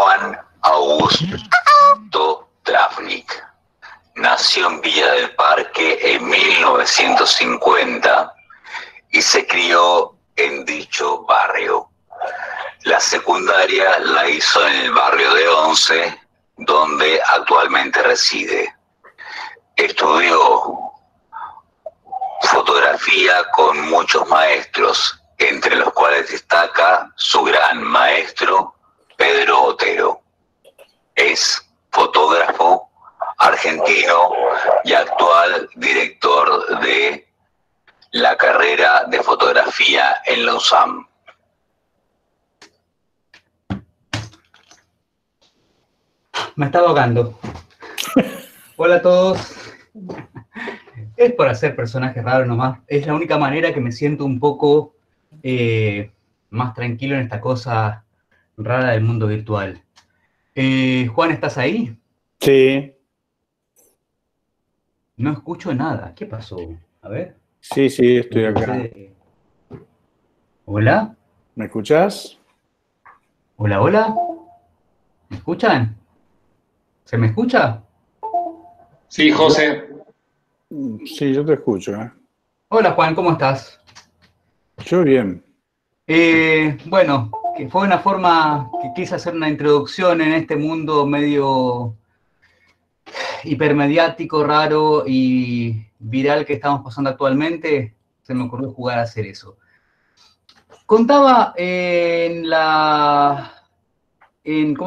Juan Augusto Travnik. Nació en Villa del Parque en 1950 y se crió en dicho barrio. La secundaria la hizo en el barrio de Once, donde actualmente reside. Estudió fotografía con muchos maestros, entre los cuales destaca su gran maestro Pedro Otero. Es fotógrafo argentino y actual director de la carrera de fotografía en la USAM. Me está ahogando. Hola a todos. Es por hacer personajes raros nomás. Es la única manera que me siento un poco más tranquilo en esta cosa rara del mundo virtual. Juan, ¿estás ahí? Sí. No escucho nada. ¿Qué pasó? A ver. Sí, sí, estoy acá. ¿Hola? ¿Me escuchás? Hola, hola. ¿Me escuchan? ¿Se me escucha? Sí, José. Sí, yo te escucho. Hola, Juan, ¿cómo estás? Yo bien. Bueno, que fue una forma que quise hacer una introducción en este mundo medio hipermediático, raro y viral que estamos pasando actualmente. Se me ocurrió jugar a hacer eso. Contaba ¿cómo se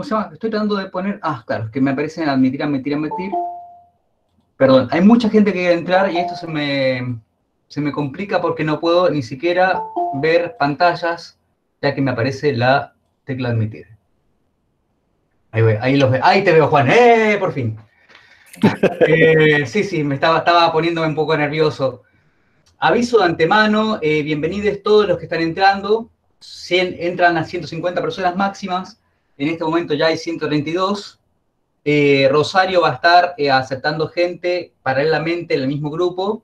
llama? Estoy tratando de poner... Ah, claro, que me aparecen admitir. Perdón, hay mucha gente que quiere entrar y esto se me complica porque no puedo ni siquiera ver pantallas, ya que me aparece la tecla admitir. Ahí voy, ahí los veo. Ahí te veo, Juan. ¡Eh, por fin! Sí, me estaba poniéndome un poco nervioso. Aviso de antemano, bienvenidos todos los que están entrando. Entran a 150 personas máximas. En este momento ya hay 132. Rosario va a estar aceptando gente paralelamente en el mismo grupo.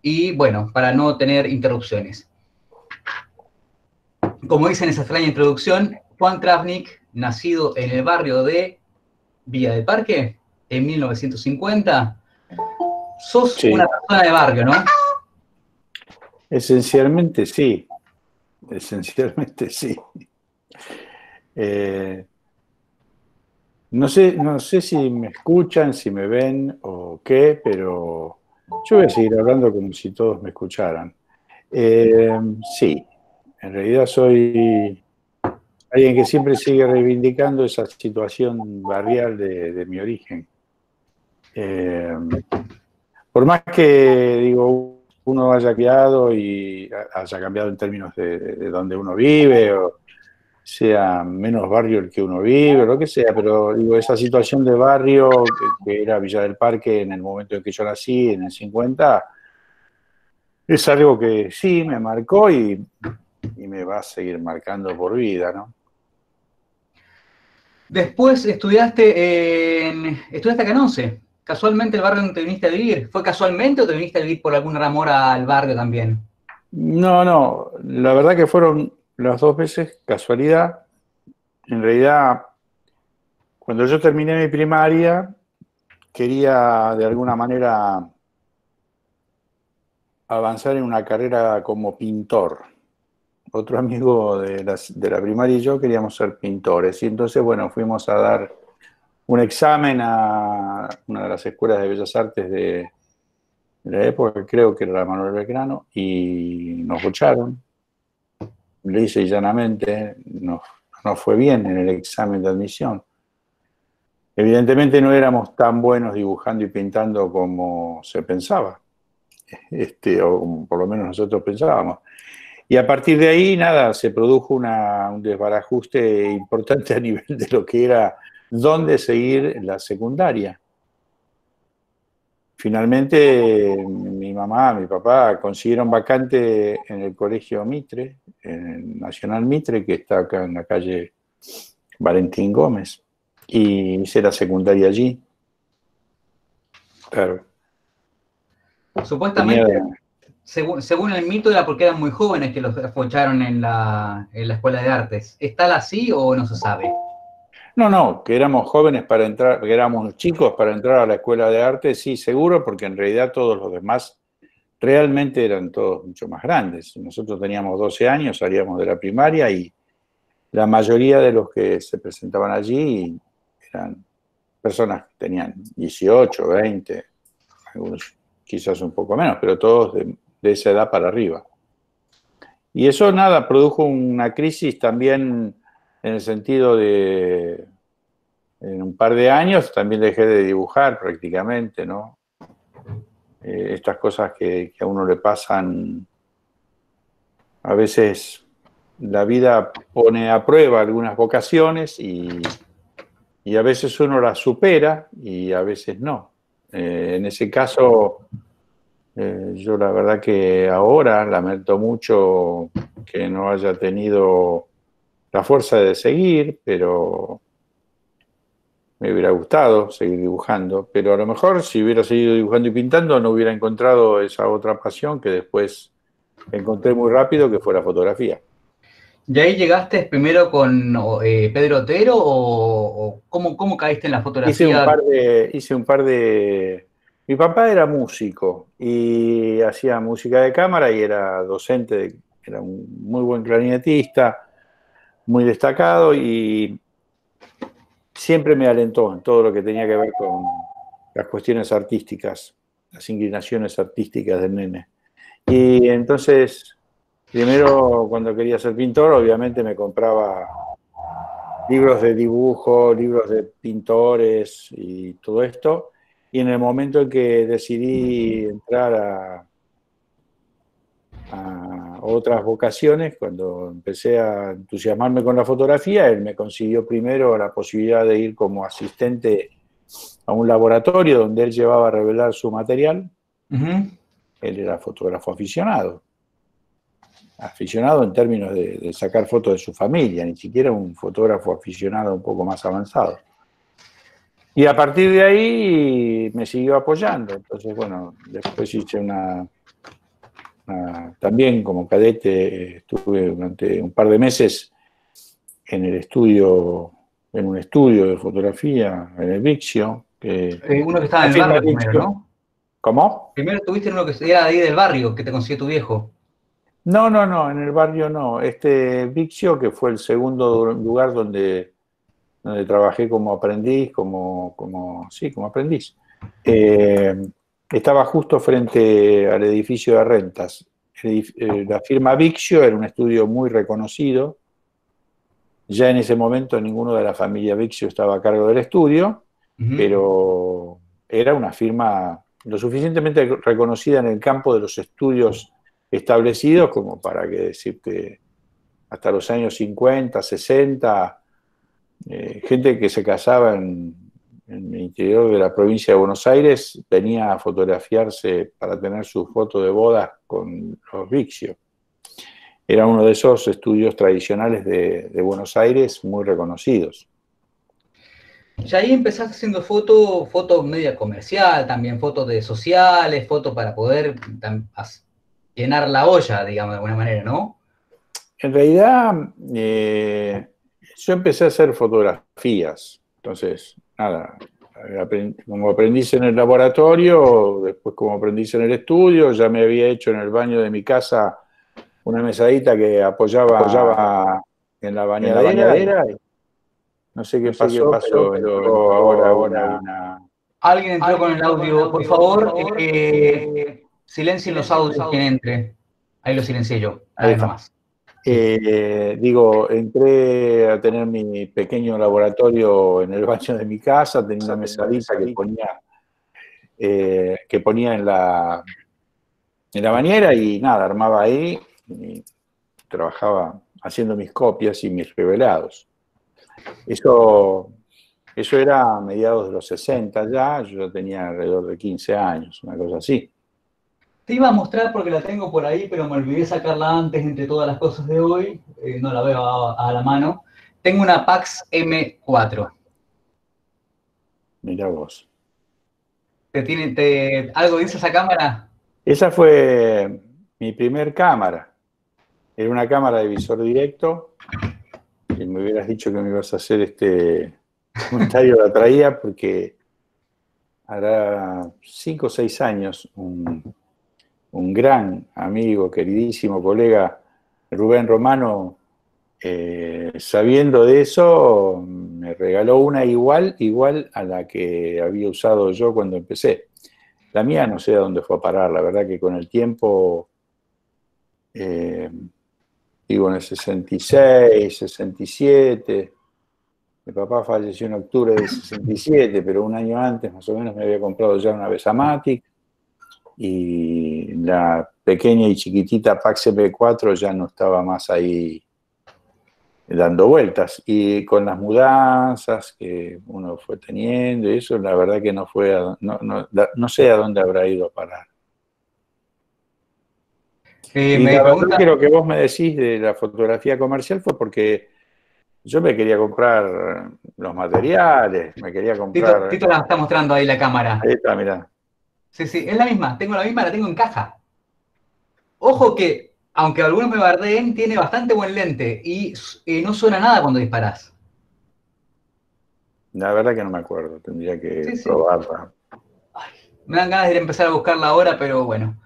Y bueno, para no tener interrupciones. Como dice en esa extraña introducción, Juan Travnik, nacido en el barrio de Villa del Parque en 1950. Sos una persona de barrio, ¿no? Esencialmente sí. Esencialmente sí. No sé si me escuchan, si me ven o qué, pero yo voy a seguir hablando como si todos me escucharan. Sí, en realidad soy alguien que siempre sigue reivindicando esa situación barrial de mi origen. Por más que, digo, uno haya cambiado en términos de donde uno vive o sea menos barrio el que uno vive, lo que sea, pero digo, esa situación de barrio que era Villa del Parque en el momento en que yo nací, en el 50, es algo que sí me marcó y me va a seguir marcando por vida, ¿no? Después estudiaste acá en Once, casualmente el barrio donde te viniste a vivir. ¿Fue casualmente o te viniste a vivir por algún amor al barrio también? No, la verdad que fueron las dos veces casualidad. En realidad, cuando yo terminé mi primaria, quería de alguna manera avanzar en una carrera como pintor. Otro amigo de la primaria y yo queríamos ser pintores. Y entonces, bueno, fuimos a dar un examen a una de las escuelas de Bellas Artes de la época, creo que era Manuel Belgrano, y nos bocharon. Lisa y llanamente, no fue bien en el examen de admisión. Evidentemente no éramos tan buenos dibujando y pintando como se pensaba, o por lo menos nosotros pensábamos. Y a partir de ahí, nada, se produjo un desbarajuste importante a nivel de lo que era dónde seguir la secundaria. Finalmente, mi mamá, mi papá consiguieron vacante en el Colegio Mitre, en el Nacional Mitre, que está acá en la calle Valentín Gómez, y hice la secundaria allí. Claro. Supuestamente, según el mito, era porque eran muy jóvenes que los apoyaron en la Escuela de Artes. ¿Está así o no se sabe? No, no, que éramos jóvenes para entrar, que éramos chicos para entrar a la escuela de arte, sí, seguro, porque en realidad todos los demás realmente eran todos mucho más grandes. Nosotros teníamos 12 años, salíamos de la primaria y la mayoría de los que se presentaban allí eran personas que tenían 18, 20, algunos quizás un poco menos, pero todos de esa edad para arriba. Y eso, nada, produjo una crisis también en el sentido de, en un par de años también dejé de dibujar prácticamente, ¿no? Estas cosas que a uno le pasan, a veces la vida pone a prueba algunas vocaciones y a veces uno las supera y a veces no. En ese caso, yo la verdad que ahora lamento mucho que no haya tenido la fuerza de seguir, pero me hubiera gustado seguir dibujando, pero a lo mejor si hubiera seguido dibujando y pintando no hubiera encontrado esa otra pasión que después encontré muy rápido, que fue la fotografía. ¿Y ahí llegaste primero con Pedro Otero o cómo caíste en la fotografía? Hice un par de... Mi papá era músico y hacía música de cámara y era docente, era un muy buen clarinetista, muy destacado, y siempre me alentó en todo lo que tenía que ver con las cuestiones artísticas, las inclinaciones artísticas del nene. Y entonces, primero cuando quería ser pintor, obviamente me compraba libros de dibujo, libros de pintores y todo esto, y en el momento en que decidí entrar a otras vocaciones, cuando empecé a entusiasmarme con la fotografía, él me consiguió primero la posibilidad de ir como asistente a un laboratorio donde él llevaba a revelar su material. Uh-huh. Él era fotógrafo aficionado en términos de sacar fotos de su familia, ni siquiera un fotógrafo aficionado un poco más avanzado. Y a partir de ahí me siguió apoyando. Entonces, bueno, después hice también como cadete estuve durante un par de meses en el estudio, en un estudio de fotografía, en el Viccio. Uno que estaba en el barrio primero, ¿no? ¿Cómo? Primero estuviste en uno que era ahí del barrio, que te consiguió tu viejo. No, no, no, en el barrio no. Este Viccio, que fue el segundo lugar donde trabajé como aprendiz, como aprendiz. Estaba justo frente al edificio de rentas. La firma Viccio era un estudio muy reconocido. Ya en ese momento ninguno de la familia Viccio estaba a cargo del estudio, uh-huh, pero era una firma lo suficientemente reconocida en el campo de los estudios establecidos como para que decirte hasta los años 50, 60... gente que se casaba en el interior de la provincia de Buenos Aires venía a fotografiarse para tener su foto de bodas con los Viccio. Era uno de esos estudios tradicionales de Buenos Aires muy reconocidos. Y ahí empezaste haciendo fotos media comercial, también fotos de sociales, fotos para poder llenar la olla, digamos, de alguna manera, ¿no? En realidad... yo empecé a hacer fotografías, entonces, nada, como aprendiz en el laboratorio, después como aprendiz en el estudio, ya me había hecho en el baño de mi casa una mesadita que apoyaba en la bañadera. No sé qué pasó, pero ahora... Alguien entró con el audio, por favor, silencien los audios, quien entre. Ahí lo silencié yo, ahí está más. Entré a tener mi pequeño laboratorio en el baño de mi casa, tenía una mesadita que ponía en la bañera y nada, armaba ahí y trabajaba haciendo mis copias y mis revelados. Eso era a mediados de los 60 ya, yo ya tenía alrededor de 15 años, una cosa así. Te iba a mostrar porque la tengo por ahí, pero me olvidé sacarla antes entre todas las cosas de hoy. No la veo a la mano. Tengo una Pax M4. Mirá vos. ¿Algo dice esa cámara? Esa fue mi primer cámara. Era una cámara de visor directo. Si me hubieras dicho que me ibas a hacer Un Tayo la traía porque hará 5 o 6 años un gran amigo, queridísimo colega, Rubén Romano, sabiendo de eso, me regaló una igual a la que había usado yo cuando empecé. La mía no sé a dónde fue a parar, la verdad que con el tiempo, digo, en el 66, 67, mi papá falleció en octubre del 67, pero un año antes más o menos me había comprado ya una Besamatic, y la pequeña y chiquitita Pax M4 ya no estaba más ahí dando vueltas. Y con las mudanzas que uno fue teniendo y eso, la verdad que no fue, no sé a dónde habrá ido a parar. Sí, y la verdad que lo que vos me decís de la fotografía comercial fue porque yo me quería comprar los materiales, me quería comprar... Tito la está mostrando ahí la cámara. Ahí está, mirá. Sí, sí, es la misma, tengo la misma, la tengo en caja. Ojo que, aunque algunos me bardeen, tiene bastante buen lente y no suena nada cuando disparás. La verdad que no me acuerdo, tendría que probarla. Ay, me dan ganas de empezar a buscarla ahora, pero bueno.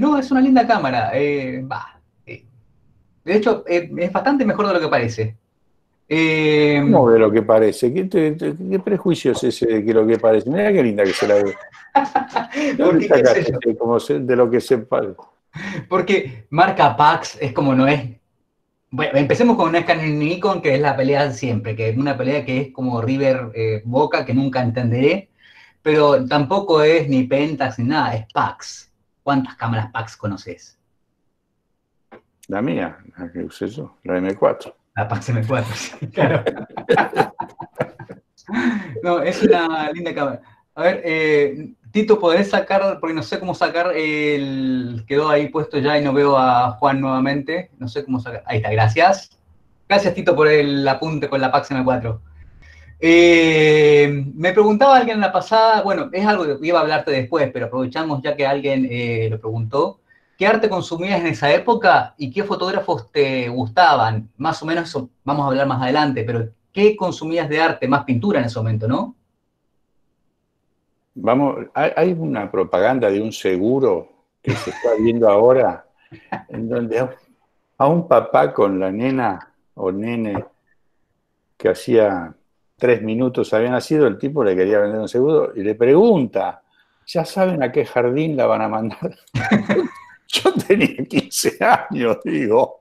No, es una linda cámara, de hecho, es bastante mejor de lo que parece. No, de lo que parece. ¿Qué prejuicio es ese de que lo que parece? Mirá qué linda que se la ve. De lo que se parece. Porque marca Pax es como no es. Bueno, empecemos con una Canon Nikon, que es la pelea siempre, que es una pelea que es como River Boca, que nunca entenderé, pero tampoco es ni Pentax ni nada, es Pax. ¿Cuántas cámaras Pax conoces? La mía, la que usé yo, la M4. La Pax M4, sí, claro. No, es una linda cámara. A ver, Tito, ¿podés sacar? Porque no sé cómo sacar el... Quedó ahí puesto ya y no veo a Juan nuevamente. No sé cómo sacar. Ahí está, gracias. Gracias, Tito, por el apunte con la Pax M4. Me preguntaba alguien en la pasada, bueno, es algo que iba a hablarte después, pero aprovechamos ya que alguien lo preguntó. ¿Qué arte consumías en esa época y qué fotógrafos te gustaban? Más o menos eso vamos a hablar más adelante, pero ¿qué consumías de arte? Más pintura en ese momento, ¿no? Vamos, hay una propaganda de un seguro que se está viendo ahora, en donde a un papá con la nena o nene que hacía 3 minutos había nacido, el tipo le quería vender un seguro y le pregunta, ¿ya saben a qué jardín la van a mandar? Yo tenía 15 años, digo.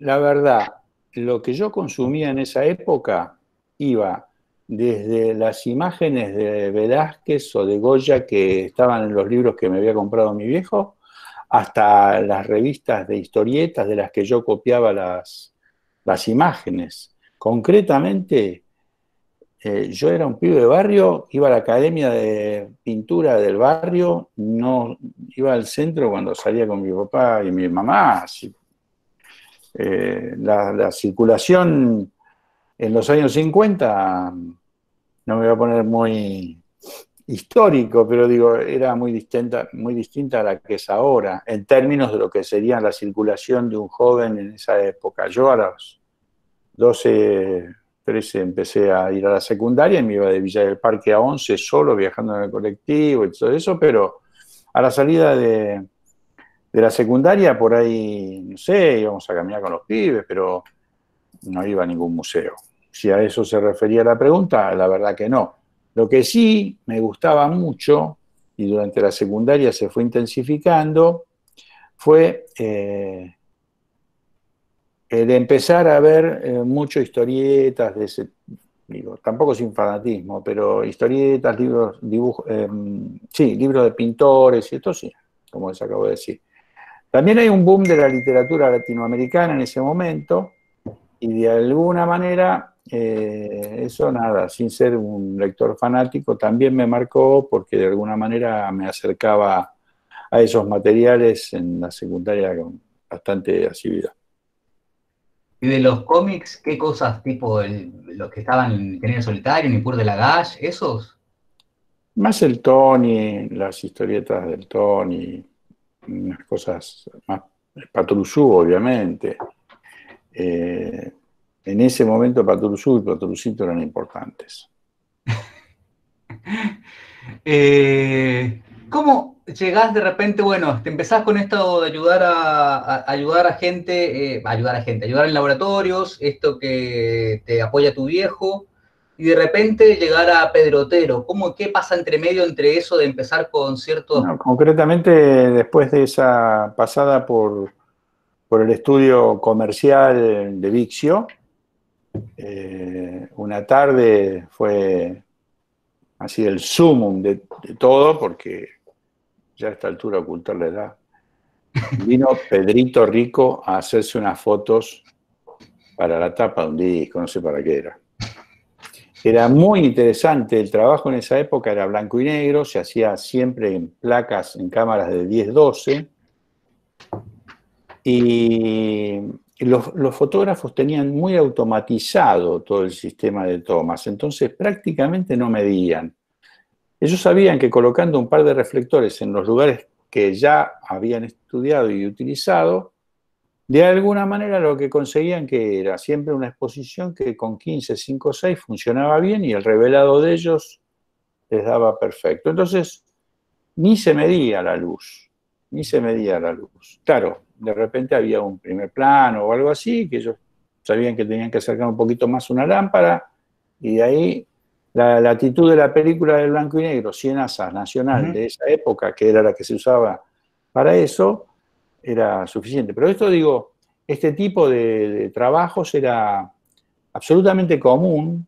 La verdad, lo que yo consumía en esa época iba desde las imágenes de Velázquez o de Goya que estaban en los libros que me había comprado mi viejo, hasta las revistas de historietas de las que yo copiaba las imágenes. Concretamente, yo era un pibe de barrio, iba a la academia de pintura del barrio, no iba al centro cuando salía con mi papá y mi mamá. La circulación en los años 50, no me voy a poner muy histórico, pero digo, era muy distinta a la que es ahora, en términos de lo que sería la circulación de un joven en esa época. Yo a los 12... 13 empecé a ir a la secundaria y me iba de Villa del Parque a Once solo, viajando en el colectivo y todo eso, pero a la salida de la secundaria por ahí, no sé, íbamos a caminar con los pibes, pero no iba a ningún museo. Si a eso se refería la pregunta, la verdad que no. Lo que sí me gustaba mucho, y durante la secundaria se fue intensificando, fue... el empezar a ver mucho historietas, de ese, digo, tampoco sin fanatismo, pero historietas, libros, dibujos, sí, libros de pintores, y esto sí, como les acabo de decir. También hay un boom de la literatura latinoamericana en ese momento, y de alguna manera, eso nada, sin ser un lector fanático, también me marcó porque de alguna manera me acercaba a esos materiales en la secundaria con bastante asiduidad. Y de los cómics, ¿qué cosas? Tipo los que estaban en Genero Solitario, Nippur de Lagash, ¿esos? Más el Tony, las historietas del Tony, unas cosas más, Patrusú, obviamente. En En ese momento Patrusú y Patrusito eran importantes. ¿Cómo llegás de repente, bueno, te empezás con esto de ayudar ayudar en laboratorios, esto que te apoya tu viejo, y de repente llegar a Pedro Otero? ¿Qué pasa entre medio entre eso de empezar con ciertos...? No, concretamente, después de esa pasada por el estudio comercial de Viccio, una tarde fue así el sumum de todo, porque ya a esta altura ocultar la edad. Vino Pedrito Rico a hacerse unas fotos para la tapa de un disco, no sé para qué era. Era muy interesante el trabajo en esa época, era blanco y negro, se hacía siempre en placas, en cámaras de 10-12, y los fotógrafos tenían muy automatizado todo el sistema de tomas, entonces prácticamente no medían. Ellos sabían que colocando un par de reflectores en los lugares que ya habían estudiado y utilizado, de alguna manera lo que conseguían que era siempre una exposición que con 15, 5, 6 funcionaba bien y el revelado de ellos les daba perfecto. Entonces, ni se medía la luz, ni se medía la luz. Claro, de repente había un primer plano o algo así, que ellos sabían que tenían que acercar un poquito más una lámpara, y de ahí la latitud de la película de blanco y negro, 100 asas nacional de esa época, que era la que se usaba para eso, era suficiente. Pero esto, digo, este tipo de trabajos era absolutamente común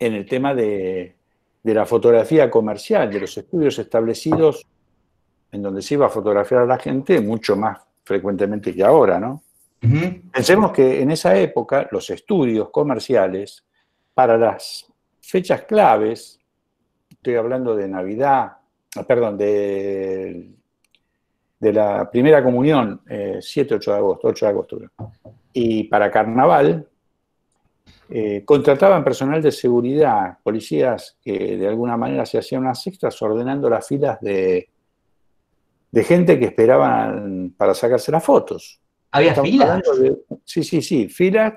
en el tema de la fotografía comercial, de los estudios establecidos en donde se iba a fotografiar a la gente mucho más frecuentemente que ahora, ¿no? Pensemos que en esa época los estudios comerciales para las fechas claves, estoy hablando de Navidad, perdón, de la primera comunión, 7, 8 de agosto, 8 de agosto, y para carnaval, contrataban personal de seguridad, policías que de alguna manera se hacían unas extras ordenando las filas de gente que esperaban para sacarse las fotos. ¿Había filas? Sí, filas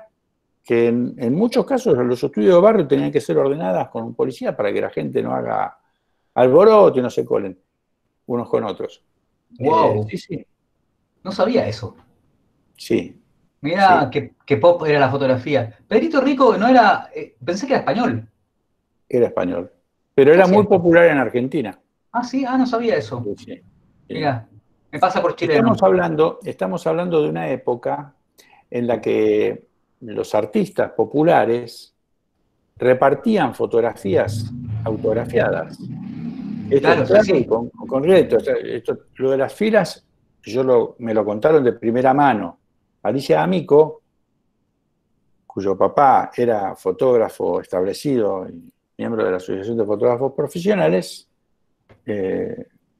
que en muchos casos los estudios de barrio tenían que ser ordenadas con un policía para que la gente no haga alboroto y no se colen unos con otros. Wow, sí. No sabía eso. Sí. Mirá que pop era la fotografía. Pedrito Rico no era, pensé que era español. Era español, pero era muy popular en Argentina. Ah, sí, no sabía eso. Sí. Mirá, me pasa por Chile. Estamos hablando de una época en la que los artistas populares repartían fotografías autografiadas. Claro, sí. Concreto, lo de las filas, me lo contaron de primera mano. Alicia Amico, cuyo papá era fotógrafo establecido y miembro de la Asociación de Fotógrafos Profesionales,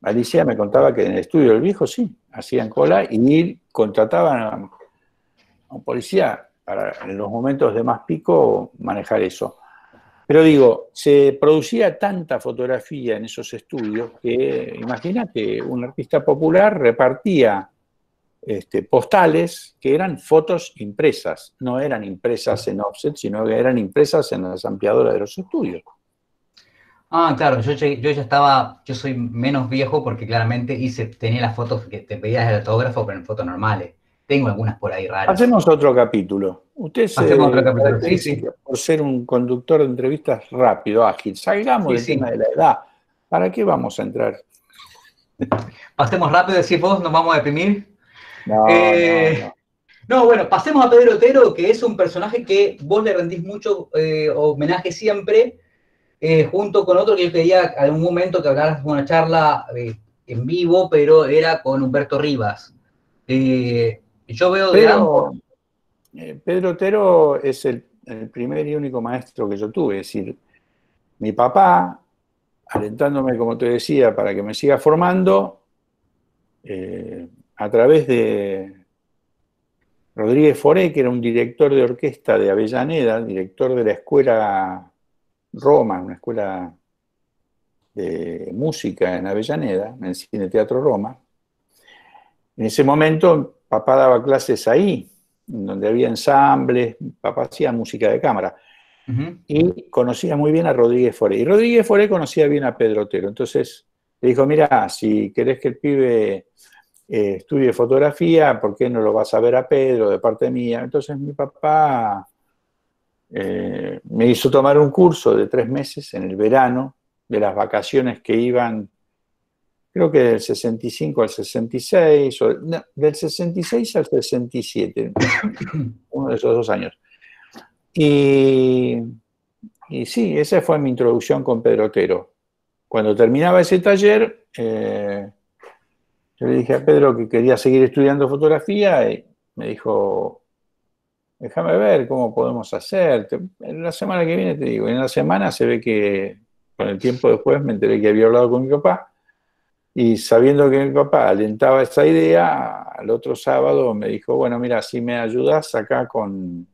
Alicia me contaba que en el estudio del viejo sí, hacían cola y contrataban a un policía para en los momentos de más pico manejar eso. Pero digo, se producía tanta fotografía en esos estudios que, imagínate, un artista popular repartía postales que eran fotos impresas. No eran impresas en offset, sino que eran impresas en las ampliadoras de los estudios. Ah, claro, yo ya estaba, yo soy menos viejo porque claramente tenía las fotos que te pedías del autógrafo, pero en fotos normales. Tengo algunas por ahí raras. Hacemos otro capítulo. Hacemos otro capítulo, sí. Por ser un conductor de entrevistas rápido, ágil. Salgamos del tema de la edad. ¿Para qué vamos a entrar? Pasemos rápido, decís vos, nos vamos a deprimir. No, bueno, pasemos a Pedro Otero, que es un personaje que vos le rendís mucho homenaje siempre, junto con otro que yo quería en algún momento que hablaras de una charla en vivo, pero era con Humberto Rivas. Yo veo de ambos. Pedro Otero es el primer y único maestro que yo tuve, es decir, mi papá, alentándome, como te decía, para que me siga formando, a través de Rodríguez Foré, que era un director de orquesta de Avellaneda, director de la escuela Roma, una escuela de música en Avellaneda, en el Cine Teatro Roma. En ese momento, papá daba clases ahí, donde había ensambles, papá hacía música de cámara. Uh-huh. Y conocía muy bien a Rodríguez Foré. Y Rodríguez Foré conocía bien a Pedro Otero. Entonces le dijo, mira, si querés que el pibe estudie fotografía, ¿por qué no lo vas a ver a Pedro de parte mía? Entonces mi papá me hizo tomar un curso de 3 meses en el verano, de las vacaciones que iban, creo que del 65 al 66, o, no, del 66 al 67, uno de esos 2 años. Y sí, esa fue mi introducción con Pedro Otero. Cuando terminaba ese taller, yo le dije a Pedro que quería seguir estudiando fotografía y me dijo, déjame ver cómo podemos hacer. La semana que viene te digo. Y en la semana se ve que, con el tiempo después, me enteré que había hablado con mi papá. Y sabiendo que mi papá alentaba esa idea, al otro sábado me dijo, bueno, mira, si me ayudas acá con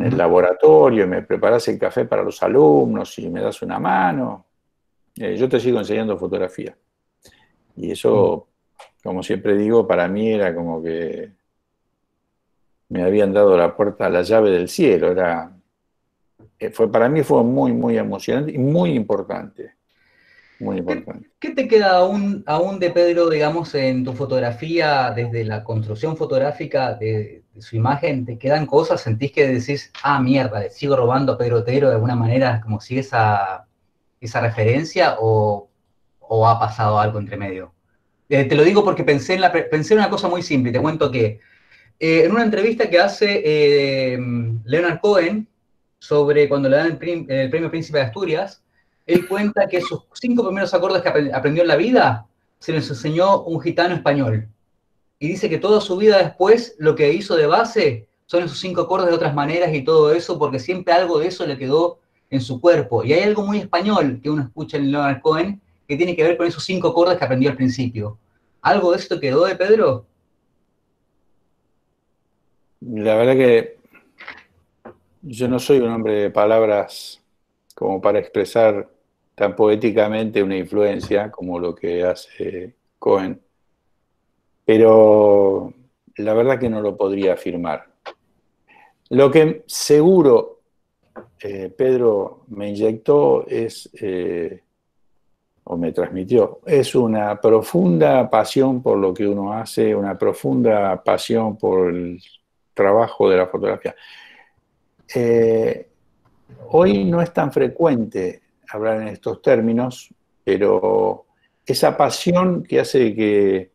el laboratorio, me preparás el café para los alumnos y me das una mano, yo te sigo enseñando fotografía. Y eso, como siempre digo, para mí era como que me habían dado la puerta, la llave del cielo. Era, para mí fue muy, muy emocionante y muy importante. Muy importante. ¿Qué te queda aún de Pedro, digamos, en tu fotografía, desde la construcción fotográfica de su imagen? ¿Te quedan cosas? ¿Sentís que decís, ah, mierda, le sigo robando a Pedro Otero de alguna manera, como sigue esa referencia? ¿O ha pasado algo entre medio? Te lo digo porque pensé en una cosa muy simple. Te cuento que en una entrevista que hace Leonard Cohen sobre cuando le dan el premio Príncipe de Asturias, él cuenta que sus 5 primeros acordes que aprendió en la vida se los enseñó un gitano español. Y dice que toda su vida después lo que hizo de base son esos 5 acordes de otras maneras y todo eso, porque siempre algo de eso le quedó en su cuerpo. Y hay algo muy español que uno escucha en Leonard Cohen que tiene que ver con esos 5 acordes que aprendió al principio. ¿Algo de esto quedó de Pedro? La verdad que yo no soy un hombre de palabras como para expresar tan poéticamente una influencia como lo que hace Cohen. Pero la verdad que no lo podría afirmar. Lo que seguro Pedro me inyectó es, o me transmitió, es una profunda pasión por lo que uno hace, una profunda pasión por el trabajo de la fotografía. Hoy no es tan frecuente hablar en estos términos, pero esa pasión que hace que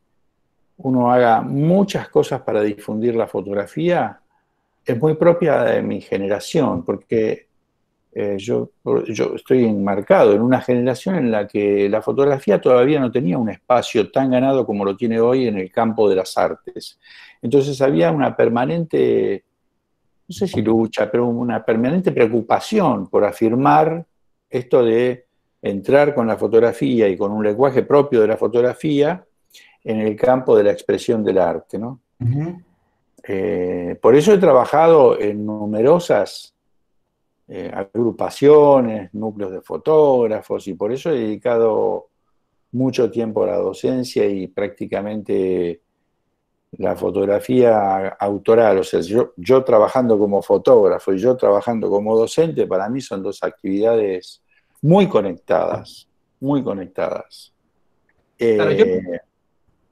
uno haga muchas cosas para difundir la fotografía es muy propia de mi generación, porque yo estoy enmarcado en una generación en la que la fotografía todavía no tenía un espacio tan ganado como lo tiene hoy en el campo de las artes. Entonces había una permanente, no sé si lucha, pero una permanente preocupación por afirmar esto de entrar con la fotografía y con un lenguaje propio de la fotografía en el campo de la expresión del arte, ¿no? Uh-huh. Por eso he trabajado en numerosas agrupaciones, núcleos de fotógrafos, y por eso he dedicado mucho tiempo a la docencia y prácticamente la fotografía autoral. O sea, yo trabajando como fotógrafo y yo trabajando como docente, para mí son 2 actividades muy conectadas, muy conectadas. Claro,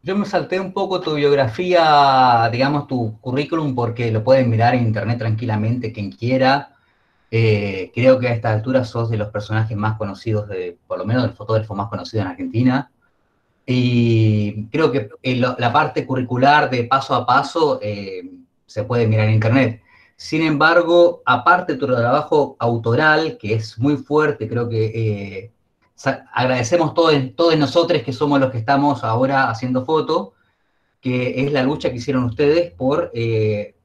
yo me salté un poco tu biografía, digamos, tu currículum, porque lo pueden mirar en internet tranquilamente quien quiera. Creo que a esta altura sos de los personajes más conocidos, por lo menos del fotógrafo más conocido en Argentina. Y creo que la parte curricular de paso a paso se puede mirar en internet. Sin embargo, aparte de tu trabajo autoral, que es muy fuerte, creo que agradecemos todos nosotros que somos los que estamos ahora haciendo foto, que es la lucha que hicieron ustedes por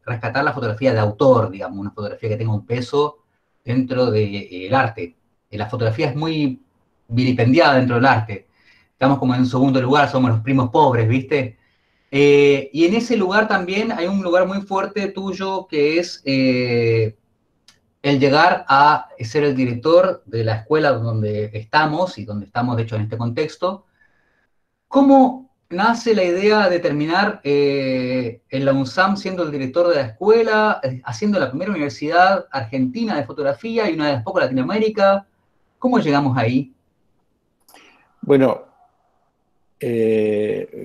rescatar la fotografía de autor, digamos, una fotografía que tenga un peso dentro del arte. La fotografía es muy vilipendiada dentro del arte. Estamos como en segundo lugar, somos los primos pobres, ¿viste? Y en ese lugar también hay un lugar muy fuerte tuyo que es el llegar a ser el director de la escuela donde estamos, de hecho, en este contexto. ¿Cómo nace la idea de terminar en la UNSAM siendo el director de la escuela, haciendo la primera universidad argentina de fotografía y una de las pocas Latinoamérica. ¿Cómo llegamos ahí? Bueno,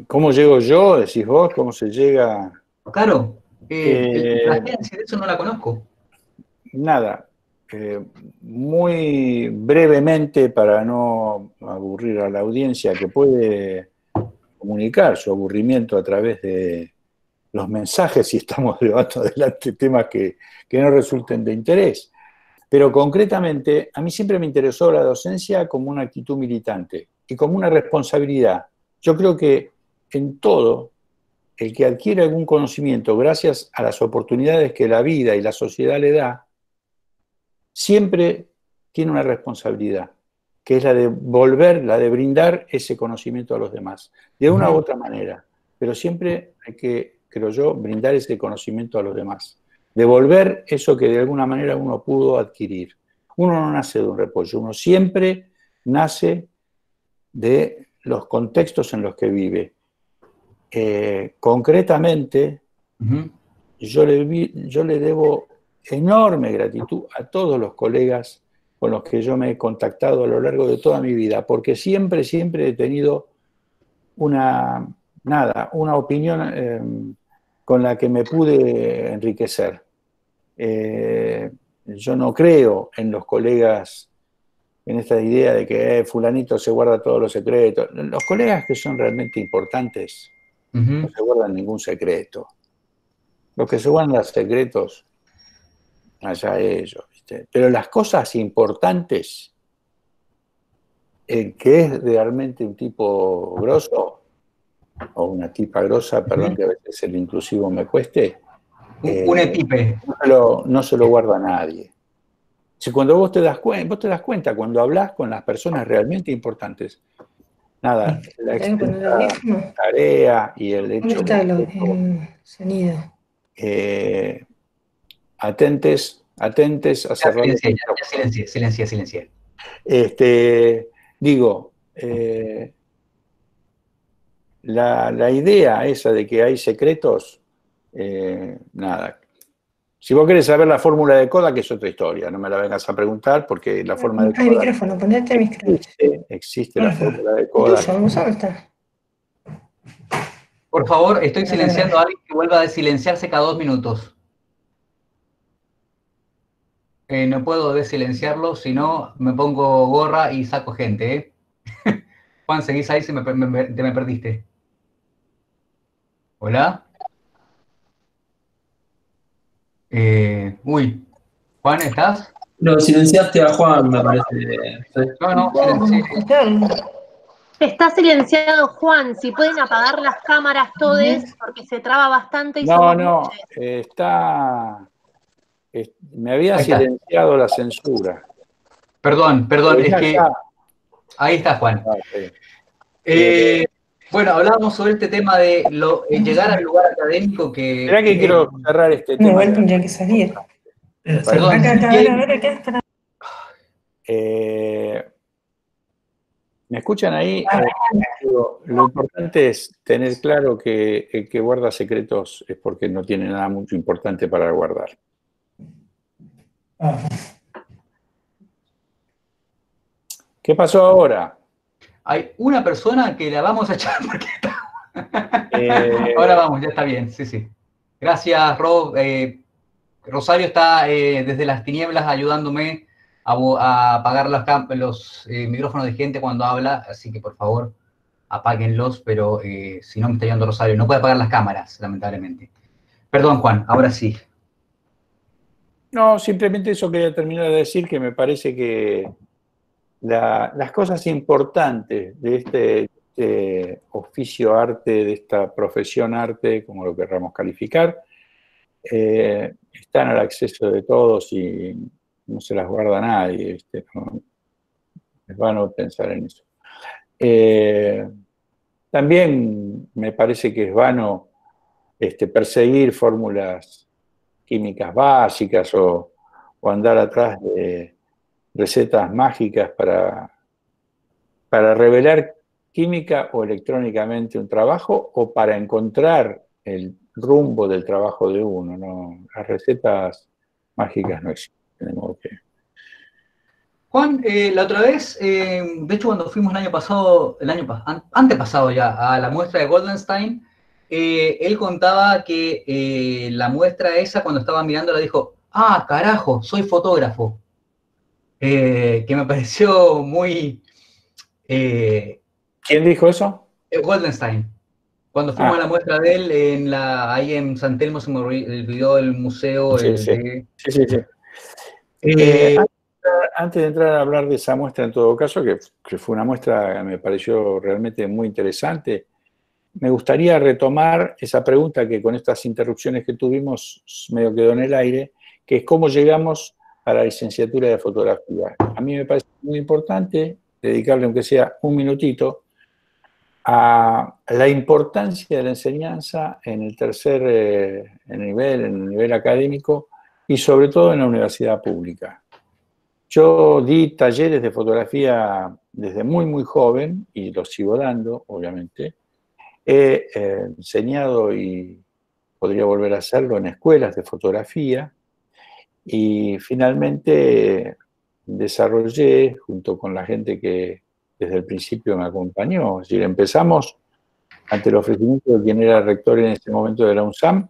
¿cómo llego yo? Decís vos, ¿cómo se llega? Claro, la agencia de eso no la conozco. Nada, muy brevemente para no aburrir a la audiencia que puede comunicar su aburrimiento a través de los mensajes si estamos llevando adelante temas que no resulten de interés. Pero concretamente, a mí siempre me interesó la docencia como una actitud militante y como una responsabilidad. Yo creo que en todo, el que adquiere algún conocimiento gracias a las oportunidades que la vida y la sociedad le da, siempre tiene una responsabilidad, que es la de volver, la de brindar ese conocimiento a los demás, de una u otra manera. Pero siempre hay que, creo yo, brindar ese conocimiento a los demás. Devolver eso que de alguna manera uno pudo adquirir. Uno no nace de un repollo, uno siempre nace de los contextos en los que vive. Concretamente, yo le debo enorme gratitud a todos los colegas con los que yo me he contactado a lo largo de toda mi vida, porque siempre, siempre he tenido una opinión con la que me pude enriquecer. Yo no creo en los colegas, en esta idea de que fulanito se guarda todos los secretos. Los colegas que son realmente importantes no se guardan ningún secreto. Los que se guardan los secretos, allá ellos, ¿viste? Pero las cosas importantes, el que es realmente un tipo grosso, o una tipa grosa, perdón, que a veces el inclusivo me cueste, un epipe, no se lo guarda a nadie. Si cuando vos te das cuenta, cuando hablas con las personas realmente importantes, nada, la tarea y el hecho de sonido. Atentes a cerrar. Silencia. Digo, la idea esa de que hay secretos, nada. Si vos querés saber la fórmula de Kodak, que es otra historia, no me la vengas a preguntar porque la fórmula de Kodak... Ay, micrófono, ponete el micrófono. Existe la fórmula de Kodak. Por favor, estoy silenciando a alguien que vuelva a silenciarse cada 2 minutos. No puedo desilenciarlo, si no me pongo gorra y saco gente, ¿eh? Juan, seguís ahí, te me perdiste. ¿Hola? Uy, Juan, ¿estás? No, silenciaste a Juan, me parece. No, está silenciado Juan, si pueden apagar las cámaras todos, porque se traba bastante. Y me había silenciado la censura. Perdón, es que... Ahí está Juan. Bueno, hablábamos sobre este tema de llegar al lugar académico que... Esperá que quiero cerrar este tema. Igual tendría que salir. Perdón. ¿Me escuchan ahí? Lo importante es tener claro que el que guarda secretos es porque no tiene nada mucho importante para guardar. ¿Qué pasó ahora? Hay una persona que la vamos a echar porque está... Ahora vamos, ya está bien, sí. Gracias, Rob. Rosario está desde las tinieblas ayudándome a apagar los micrófonos de gente cuando habla, así que por favor, apáguenlos, pero si no me está ayudando Rosario, no puede apagar las cámaras, lamentablemente. Perdón, Juan, ahora sí. No, simplemente eso quería terminar de decir, que me parece que... Las cosas importantes de este oficio arte, de esta profesión arte, como lo querramos calificar, están al acceso de todos y no se las guarda nadie, no es vano pensar en eso. También me parece que es vano perseguir fórmulas químicas básicas o andar atrás de recetas mágicas para revelar química o electrónicamente un trabajo o para encontrar el rumbo del trabajo de uno, ¿no? Las recetas mágicas no existen, de modo que... Juan, la otra vez, de hecho cuando fuimos el año pasado, antepasado ya, a la muestra de Goldenstein, él contaba que la muestra esa, cuando estaba mirándola, dijo, ah, carajo, soy fotógrafo, que me pareció muy... ¿Quién dijo eso? Goldenstein. Cuando fuimos a la muestra de él, en la, ahí en San Telmo, se me olvidó el museo. Sí, sí. Antes de entrar a hablar de esa muestra, en todo caso, que fue una muestra que me pareció realmente muy interesante, me gustaría retomar esa pregunta que con estas interrupciones que tuvimos medio quedó en el aire, que es cómo llegamos a la licenciatura de fotografía. A mí me parece muy importante dedicarle, aunque sea un minutito, a la importancia de la enseñanza en el tercer nivel, en el nivel académico, y sobre todo en la universidad pública. Yo di talleres de fotografía desde muy, muy joven, y los sigo dando, obviamente. He enseñado, y podría volver a hacerlo, en escuelas de fotografía, y finalmente desarrollé, junto con la gente que desde el principio me acompañó, es decir, empezamos ante el ofrecimiento de quien era rector en ese momento de la UNSAM,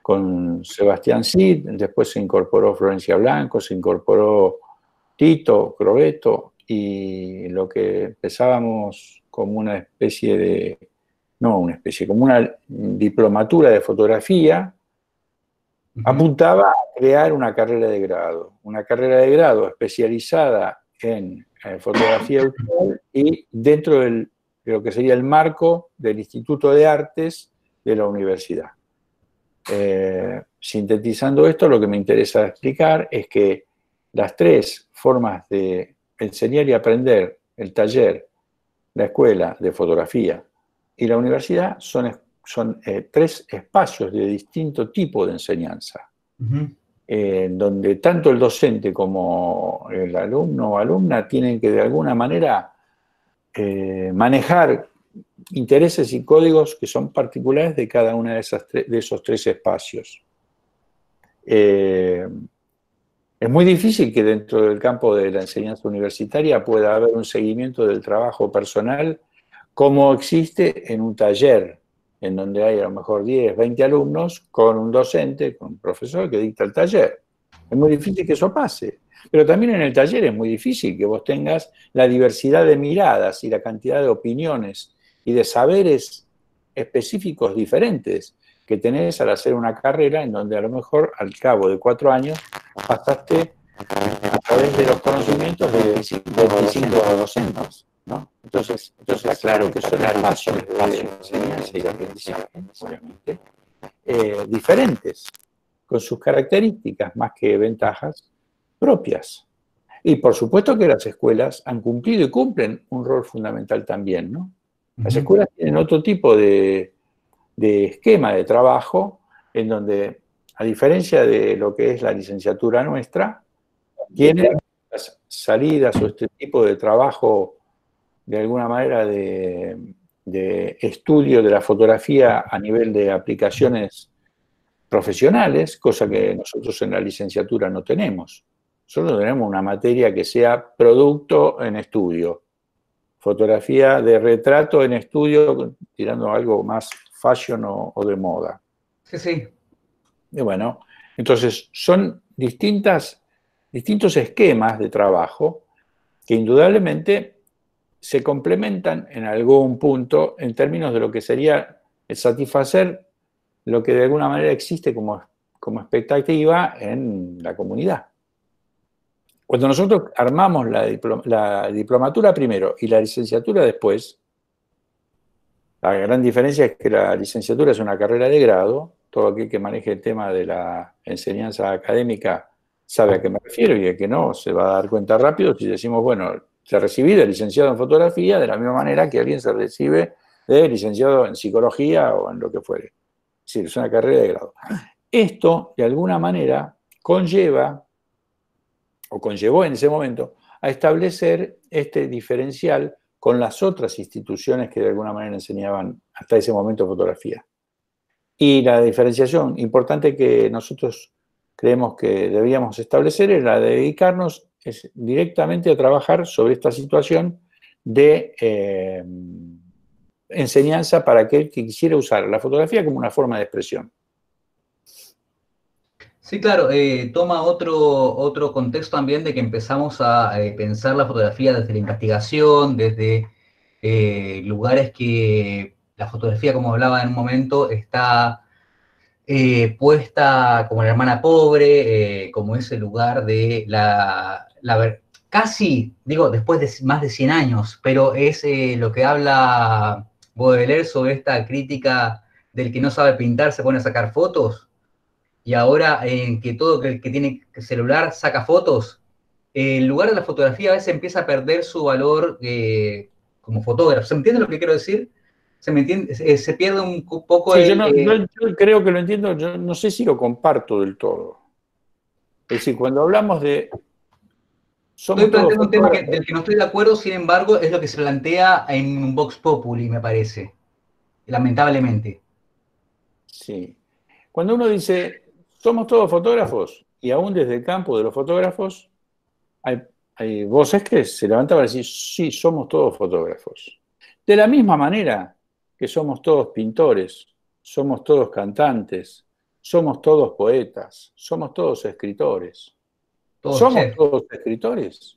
con Sebastián Cid, después se incorporó Florencia Blanco, se incorporó Tito Crovetto, y lo que empezábamos como una especie de, no una especie, como una diplomatura de fotografía, apuntaba a crear una carrera de grado especializada en fotografía audiovisual y dentro de lo que sería el marco del Instituto de Artes de la universidad. Sintetizando esto, lo que me interesa explicar es que las tres formas de enseñar y aprender, el taller, la escuela de fotografía y la universidad, son tres espacios de distinto tipo de enseñanza, donde tanto el docente como el alumno o alumna tienen que de alguna manera manejar intereses y códigos que son particulares de cada uno de esos tres espacios. Es muy difícil que dentro del campo de la enseñanza universitaria pueda haber un seguimiento del trabajo personal como existe en un taller, en donde hay a lo mejor 10, 20 alumnos con un docente, con un profesor que dicta el taller. Es muy difícil que eso pase. Pero también en el taller es muy difícil que vos tengas la diversidad de miradas y la cantidad de opiniones y de saberes específicos diferentes que tenés al hacer una carrera en donde a lo mejor al cabo de 4 años pasaste a través de los conocimientos de 25 docentes, ¿no? Entonces está claro que son espacios de enseñanza y de aprendizaje, obviamente, diferentes, con sus características más que ventajas propias. Y por supuesto que las escuelas han cumplido y cumplen un rol fundamental también, ¿no? Las escuelas tienen otro tipo de esquema de trabajo en donde, a diferencia de lo que es la licenciatura nuestra, tienen las salidas o este tipo de trabajo de alguna manera de estudio de la fotografía a nivel de aplicaciones profesionales, cosa que nosotros en la licenciatura no tenemos. Solo tenemos una materia que sea producto en estudio, fotografía de retrato en estudio, tirando algo más fashion o de moda. Sí, sí. Y bueno, entonces son distintos esquemas de trabajo que indudablemente se complementan en algún punto en términos de lo que sería satisfacer lo que de alguna manera existe como expectativa en la comunidad. Cuando nosotros armamos la diplomatura primero y la licenciatura después, la gran diferencia es que la licenciatura es una carrera de grado, todo aquel que maneje el tema de la enseñanza académica sabe a qué me refiero, y el que no se va a dar cuenta rápido si decimos, bueno, se recibí de licenciado en fotografía de la misma manera que alguien se recibe de licenciado en psicología o en lo que fuere. Es decir, es una carrera de grado. Esto, de alguna manera, conlleva, o conllevó en ese momento, a establecer este diferencial con las otras instituciones que de alguna manera enseñaban hasta ese momento fotografía. Y la diferenciación importante que nosotros creemos que debíamos establecer era dedicarnos directamente a trabajar sobre esta situación de enseñanza para aquel que quisiera usar la fotografía como una forma de expresión. Sí, claro, toma otro contexto también de que empezamos a pensar la fotografía desde la investigación, desde lugares que la fotografía, como hablaba en un momento, está puesta como la hermana pobre, como ese lugar de la casi, digo, después de más de 100 años, pero es lo que habla Baudelaire sobre esta crítica del que no sabe pintar se pone a sacar fotos. Y ahora en que todo el que tiene celular saca fotos, el lugar de la fotografía a veces empieza a perder su valor como fotógrafo. ¿Se entiende lo que quiero decir? ¿Se pierde un poco? Sí, yo creo que lo entiendo, yo no sé si lo comparto del todo. Es decir, cuando hablamos de... Estoy planteando un tema del que no estoy de acuerdo, sin embargo, es lo que se plantea en un Vox Populi, me parece, lamentablemente. Sí. Cuando uno dice... Somos todos fotógrafos, y aún desde el campo de los fotógrafos hay voces que se levantan para decir, sí, somos todos fotógrafos. De la misma manera que somos todos pintores, somos todos cantantes, somos todos poetas, somos todos escritores. Somos todos escritores.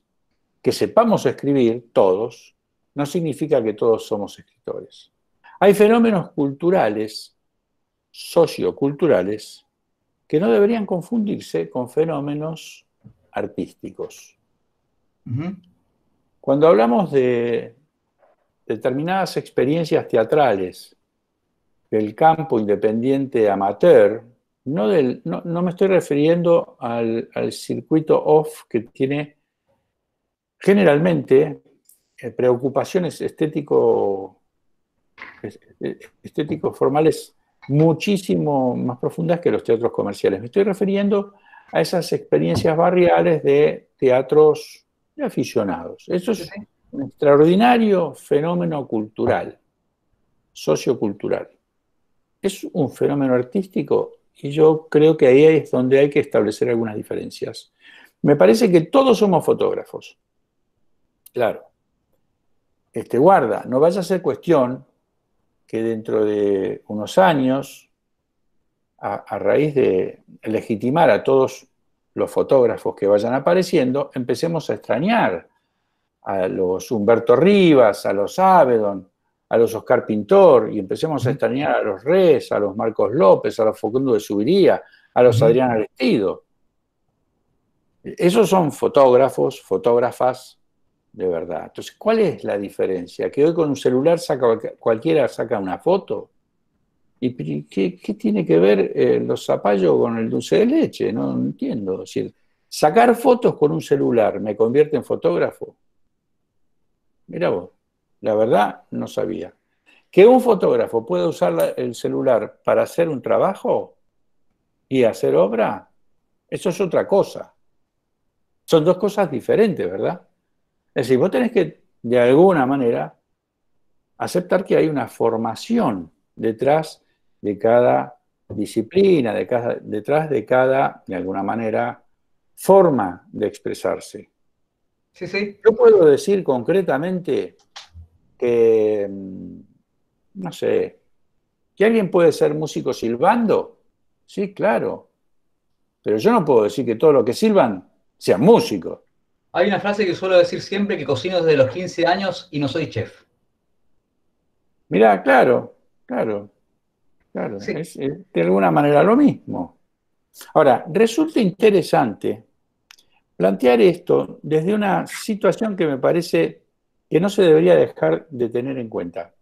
Que sepamos escribir todos no significa que todos somos escritores. Hay fenómenos culturales, socioculturales, que no deberían confundirse con fenómenos artísticos. Uh-huh. Cuando hablamos de determinadas experiencias teatrales del campo independiente amateur, no me estoy refiriendo al circuito off que tiene generalmente preocupaciones estéticos formales muchísimo más profundas que los teatros comerciales. Me estoy refiriendo a esas experiencias barriales de teatros de aficionados. Eso es un extraordinario fenómeno cultural, sociocultural. Es un fenómeno artístico y yo creo que ahí es donde hay que establecer algunas diferencias. Me parece que todos somos fotógrafos. Claro. Guarda, no vaya a ser cuestión que dentro de unos años, a raíz de legitimar a todos los fotógrafos que vayan apareciendo, empecemos a extrañar a los Humberto Rivas, a los Avedon, a los Oscar Pintor, y empecemos a extrañar a los Reyes, a los Marcos López, a los Facundo de Zuviría, a los Adrián Arestido. Esos son fotógrafos, fotógrafas, de verdad. Entonces, ¿cuál es la diferencia? Que hoy con un celular cualquiera saca una foto. ¿Y qué tiene que ver los zapallos con el dulce de leche? No entiendo. Es decir, sacar fotos con un celular me convierte en fotógrafo. Mirá vos, la verdad no sabía. Que un fotógrafo pueda usar el celular para hacer un trabajo y hacer obra, eso es otra cosa. Son dos cosas diferentes, ¿verdad? Es decir, vos tenés que, de alguna manera, aceptar que hay una formación detrás de cada disciplina, detrás de cada, de alguna manera, forma de expresarse. Sí, sí. Yo puedo decir concretamente que, no sé, que alguien puede ser músico silbando, sí, claro, pero yo no puedo decir que todo lo que silban sean músicos. Hay una frase que suelo decir siempre, que cocino desde los 15 años y no soy chef. Mirá, claro. Sí. Es de alguna manera lo mismo. Ahora, resulta interesante plantear esto desde una situación que me parece que no se debería dejar de tener en cuenta.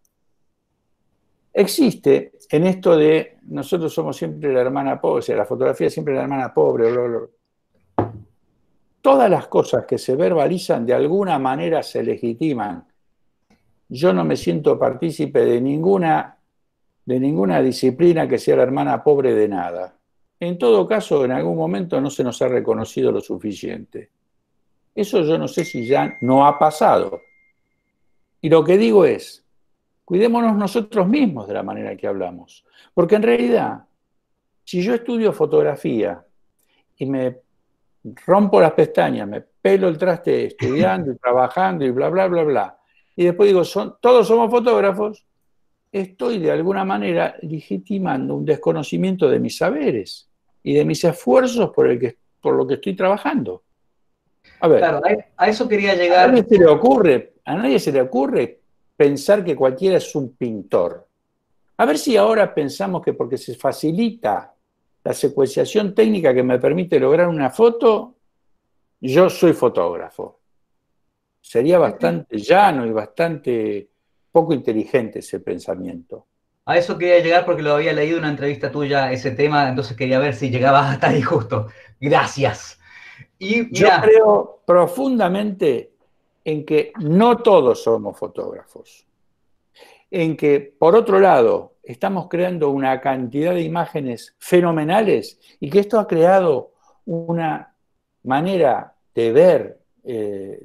Existe en esto de nosotros somos siempre la hermana pobre, o sea, la fotografía es siempre la hermana pobre, bla, bla, bla. Todas las cosas que se verbalizan de alguna manera se legitiman. Yo no me siento partícipe de ninguna disciplina que sea la hermana pobre de nada. En todo caso, en algún momento no se nos ha reconocido lo suficiente. Eso yo no sé si ya no ha pasado. Y lo que digo es, cuidémonos nosotros mismos de la manera en que hablamos. Porque en realidad, si yo estudio fotografía y me rompo las pestañas, me pelo el traste estudiando y trabajando y bla, bla, bla, bla, y después digo, todos somos fotógrafos, estoy de alguna manera legitimando un desconocimiento de mis saberes y de mis esfuerzos por lo que estoy trabajando. A ver, claro, a eso quería llegar. A nadie se le ocurre pensar que cualquiera es un pintor. A ver si ahora pensamos que porque se facilita la secuenciación técnica que me permite lograr una foto, yo soy fotógrafo. Sería bastante llano y bastante poco inteligente ese pensamiento. A eso quería llegar porque lo había leído en una entrevista tuya, ese tema, entonces quería ver si llegabas hasta ahí justo. Gracias. Y mirá, yo creo profundamente en que no todos somos fotógrafos. En que, por otro lado, estamos creando una cantidad de imágenes fenomenales y que esto ha creado una manera de ver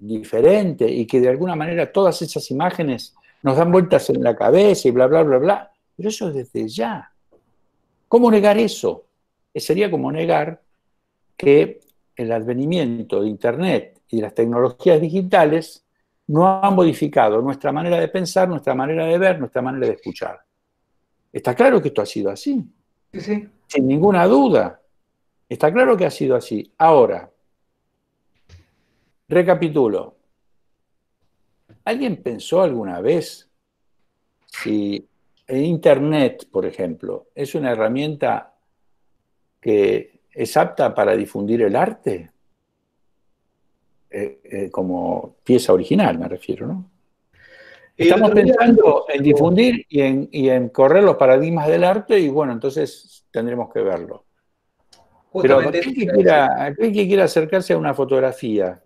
diferente y que de alguna manera todas esas imágenes nos dan vueltas en la cabeza y bla, bla, bla, bla. Pero eso es desde ya. ¿Cómo negar eso? Sería como negar que el advenimiento de Internet y de las tecnologías digitales no han modificado nuestra manera de pensar, nuestra manera de ver, nuestra manera de escuchar. Está claro que esto ha sido así. Sí, sí. Sin ninguna duda. Está claro que ha sido así. Ahora, recapitulo. ¿Alguien pensó alguna vez si Internet, por ejemplo, es una herramienta que es apta para difundir el arte? Como pieza original, me refiero, ¿no? Estamos pensando en difundir y en correr los paradigmas del arte y bueno, entonces tendremos que verlo. Pero aquel que quiera acercarse a una fotografía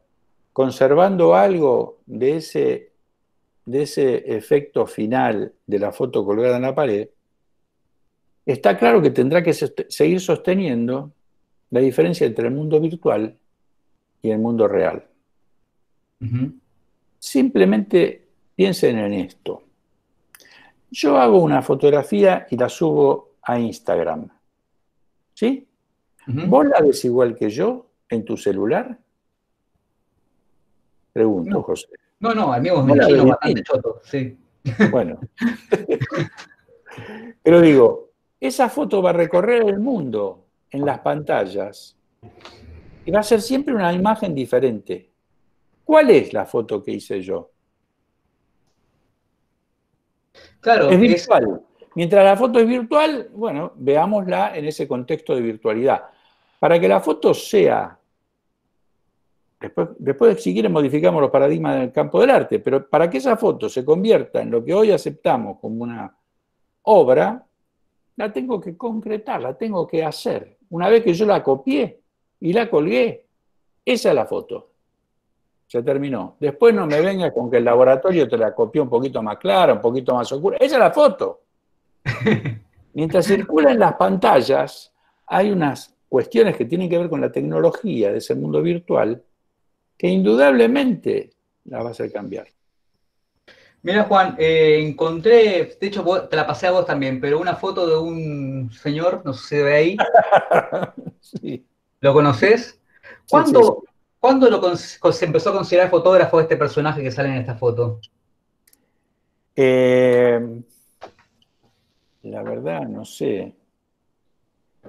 conservando algo de ese efecto final de la foto colgada en la pared, está claro que tendrá que seguir sosteniendo la diferencia entre el mundo virtual y el mundo real. Uh-huh. Simplemente piensen en esto. Yo hago una fotografía y la subo a Instagram. ¿Sí? Uh-huh. ¿Vos la ves igual que yo en tu celular? Pregunto, no, José. No, no, amigos, me imagino bastante choto. Sí. Bueno. Pero digo, esa foto va a recorrer el mundo en las pantallas y va a ser siempre una imagen diferente. ¿Cuál es la foto que hice yo? Claro, es virtual. Mientras la foto es virtual, bueno, veámosla en ese contexto de virtualidad. Para que la foto sea... Después, si quieren, modificamos los paradigmas del campo del arte, pero para que esa foto se convierta en lo que hoy aceptamos como una obra, la tengo que concretar, la tengo que hacer. Una vez que yo la copié y la colgué, esa es la foto. Se terminó. Después no me vengas con que el laboratorio te la copió un poquito más clara, un poquito más oscura. Esa es la foto. Mientras circulan las pantallas, hay unas cuestiones que tienen que ver con la tecnología de ese mundo virtual que indudablemente la vas a cambiar. Mira, Juan, encontré, de hecho te la pasé a vos también, pero una foto de un señor, no sé si se ve ahí. Sí. ¿Lo conocés? ¿Cuándo se empezó a considerar fotógrafo este personaje que sale en esta foto? La verdad, no sé.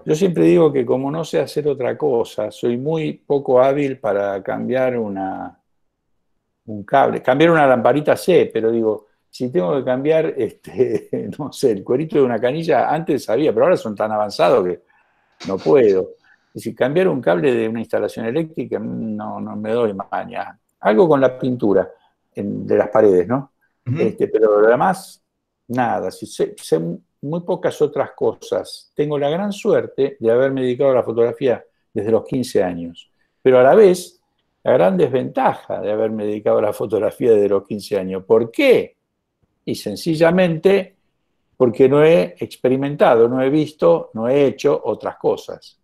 Yo siempre digo que como no sé hacer otra cosa, soy muy poco hábil para cambiar un cable. Cambiar una lamparita sé, pero digo, si tengo que cambiar, no sé, el cuerito de una canilla, antes sabía, pero ahora son tan avanzados que no puedo. Y si cambiar un cable de una instalación eléctrica, no me doy maña. Algo con la pintura de las paredes, ¿no? Uh-huh. Pero lo demás, nada. Si sé muy pocas otras cosas. Tengo la gran suerte de haberme dedicado a la fotografía desde los 15 años. Pero a la vez, la gran desventaja de haberme dedicado a la fotografía desde los 15 años. ¿Por qué? Y sencillamente porque no he experimentado, no he visto, no he hecho otras cosas.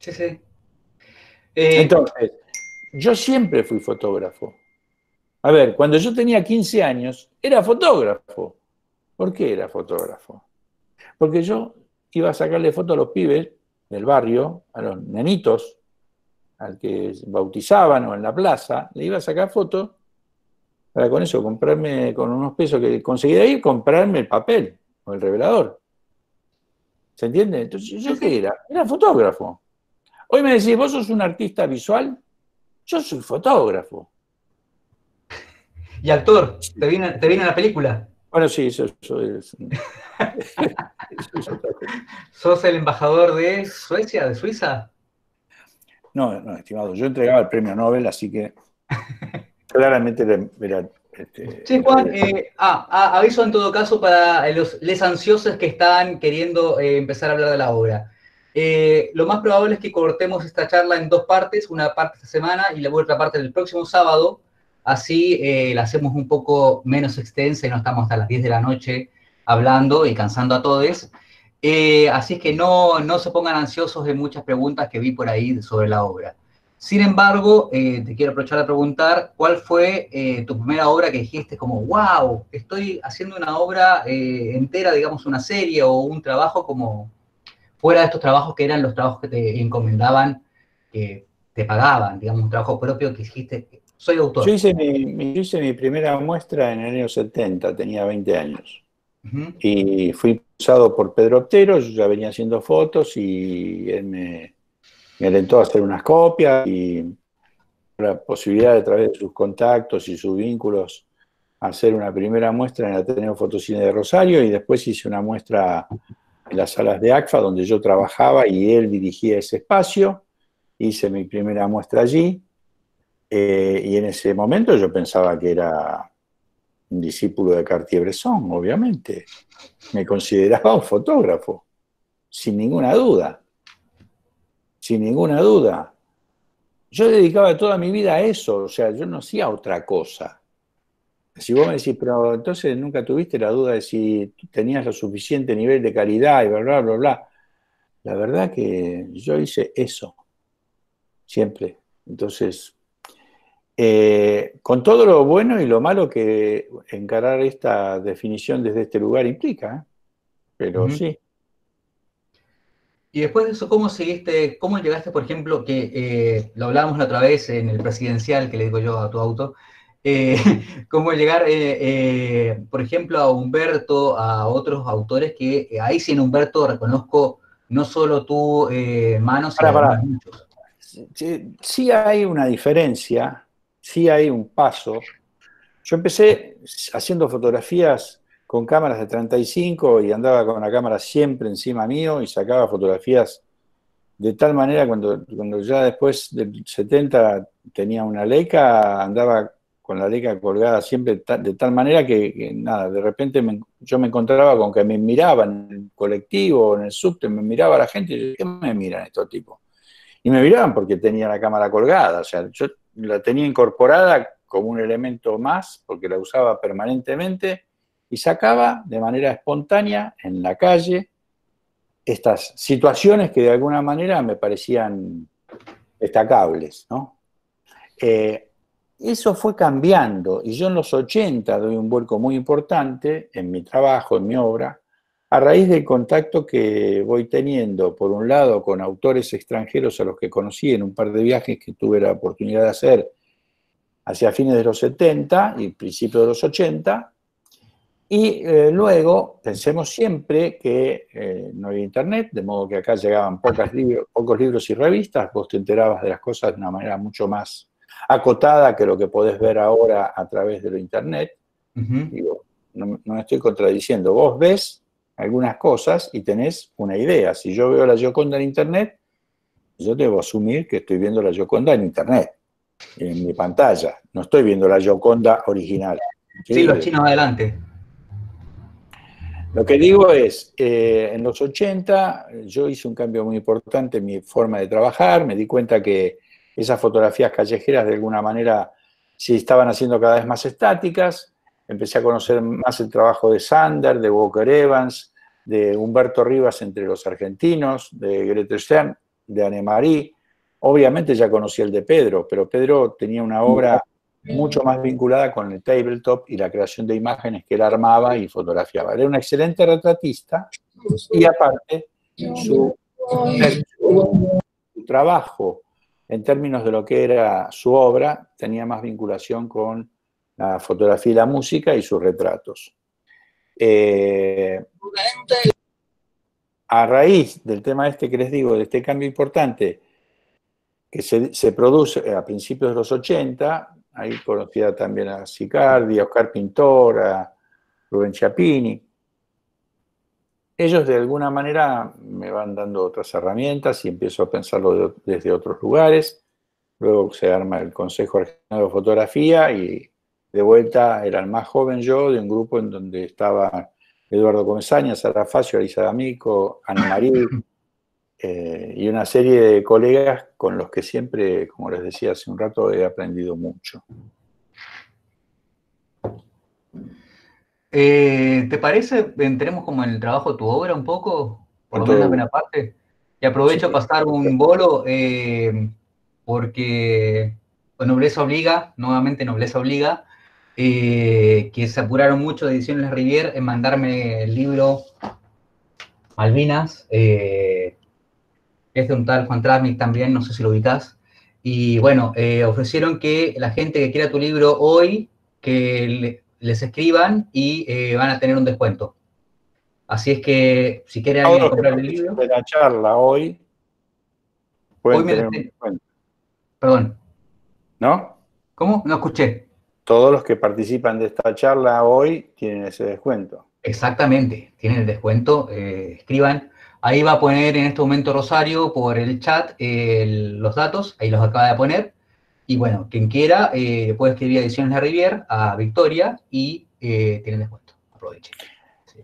Sí, sí. Entonces, yo siempre fui fotógrafo. A ver, cuando yo tenía 15 años, era fotógrafo. ¿Por qué era fotógrafo? Porque yo iba a sacarle fotos a los pibes del barrio, a los nenitos, al que bautizaban o en la plaza, le iba a sacar fotos para con eso comprarme, con unos pesos que conseguí de ahí, comprarme el papel o el revelador. ¿Se entiende? Entonces, ¿yo qué era? Era fotógrafo. Hoy me decís, ¿vos sos un artista visual? Yo soy fotógrafo. Y actor, ¿te viene la película? Bueno, sí, ¿Sos el embajador de Suecia, de Suiza? No, no, estimado, yo entregaba el premio Nobel, así que claramente verán. Sí, Juan, aviso en todo caso para los les ansiosos que están queriendo empezar a hablar de la obra. Lo más probable es que cortemos esta charla en dos partes, una parte esta semana y la otra parte el próximo sábado, así la hacemos un poco menos extensa y no estamos hasta las 10 de la noche hablando y cansando a todos. Así es que no se pongan ansiosos de muchas preguntas que vi por ahí sobre la obra. Sin embargo, te quiero aprovechar a preguntar, ¿cuál fue tu primera obra que dijiste como, wow, estoy haciendo una obra entera, digamos una serie o un trabajo como fuera de estos trabajos que eran los trabajos que te encomendaban, que te pagaban, digamos un trabajo propio que dijiste, soy autor? Yo hice mi primera muestra en el año 70, tenía 20 años. Uh-huh. Y fui impulsado por Pedro Otero, yo ya venía haciendo fotos y él me alentó a hacer unas copias y la posibilidad de, a través de sus contactos y sus vínculos, hacer una primera muestra en el Ateneo Fotocine de Rosario y después hice una muestra en las salas de ACFA donde yo trabajaba y él dirigía ese espacio. Hice mi primera muestra allí y en ese momento yo pensaba que era un discípulo de Cartier-Bresson, obviamente. Me consideraba un fotógrafo, sin ninguna duda. Sin ninguna duda. Yo dedicaba toda mi vida a eso, o sea, yo no hacía otra cosa. Si vos me decís, pero entonces nunca tuviste la duda de si tenías lo suficiente nivel de calidad y bla, bla, bla, bla. La verdad que yo hice eso, siempre. Entonces, con todo lo bueno y lo malo que encarar esta definición desde este lugar implica, pero sí. Y después de eso, ¿cómo llegaste, por ejemplo, que lo hablábamos la otra vez en el presidencial, que le digo yo a tu auto, cómo llegar, por ejemplo, a Humberto, a otros autores que ahí sí en Humberto reconozco no solo tu mano, sino muchos? Sí hay una diferencia, sí hay un paso. Yo empecé haciendo fotografías con cámaras de 35 y andaba con la cámara siempre encima mío y sacaba fotografías de tal manera cuando ya después del 70 tenía una Leica, andaba con la Leica colgada siempre de tal manera que nada, de repente yo me encontraba con que me miraban en el colectivo, en el subte, me miraba la gente y yo, ¿qué me miran estos tipos? Y me miraban porque tenía la cámara colgada, o sea, yo la tenía incorporada como un elemento más porque la usaba permanentemente. Y sacaba de manera espontánea, en la calle, estas situaciones que de alguna manera me parecían destacables, ¿no? Eso fue cambiando, y yo en los 80 doy un vuelco muy importante en mi trabajo, en mi obra, a raíz del contacto que voy teniendo, por un lado, con autores extranjeros a los que conocí en un par de viajes que tuve la oportunidad de hacer hacia fines de los 70 y principios de los 80, y luego, pensemos siempre que no había internet, de modo que acá llegaban pocos libros y revistas, vos te enterabas de las cosas de una manera mucho más acotada que lo que podés ver ahora a través de lo internet. Uh-huh. Digo, no me estoy contradiciendo, vos ves algunas cosas y tenés una idea. Si yo veo la Gioconda en internet, yo debo asumir que estoy viendo la Gioconda en internet, en mi pantalla. No estoy viendo la Gioconda original. Sí, los chinos adelante. Lo que digo es, en los 80 yo hice un cambio muy importante en mi forma de trabajar, me di cuenta que esas fotografías callejeras de alguna manera se estaban haciendo cada vez más estáticas, empecé a conocer más el trabajo de Sander, de Walker Evans, de Humberto Rivas entre los argentinos, de Grete Stern, de Ana María. Obviamente ya conocí el de Pedro, pero Pedro tenía una obra mucho más vinculada con el tabletop y la creación de imágenes que él armaba y fotografiaba. Era un excelente retratista y aparte su trabajo en términos de lo que era su obra tenía más vinculación con la fotografía y la música y sus retratos. A raíz del tema este que les digo, de este cambio importante que se produce a principios de los 80, ahí conocía también a Sicardi, a Oscar Pintor, a Rubén Chiapini. Ellos de alguna manera me van dando otras herramientas y empiezo a pensarlo desde otros lugares. Luego se arma el Consejo Regional de Fotografía y de vuelta era el más joven yo de un grupo en donde estaba Eduardo Comesaña, Sara Facio, Arisa D'Amico, Ana María y una serie de colegas con los que siempre, como les decía hace un rato, he aprendido mucho. ¿Te parece? Entremos como en el trabajo de tu obra un poco, por lo menos la primera parte. Y aprovecho a pasar un bolo, porque Nobleza Obliga, nuevamente Nobleza Obliga, que se apuraron mucho de Ediciones La Rivière en mandarme el libro Malvinas, es de un tal Juan Travnik también, no sé si lo ubicás, y bueno, ofrecieron que la gente que quiera tu libro hoy, que les escriban y van a tener un descuento. Así es que, si quieren comprar el libro... De la charla hoy, pueden tener un descuento. Perdón. ¿No? ¿Cómo? No escuché. Todos los que participan de esta charla hoy tienen ese descuento. Exactamente, tienen el descuento, escriban. Ahí va a poner en este momento Rosario por el chat los datos, ahí los acaba de poner. Y bueno, quien quiera puede escribir a Ediciones La Rivière, a Victoria, y tienen descuento. Aprovechen. Sí.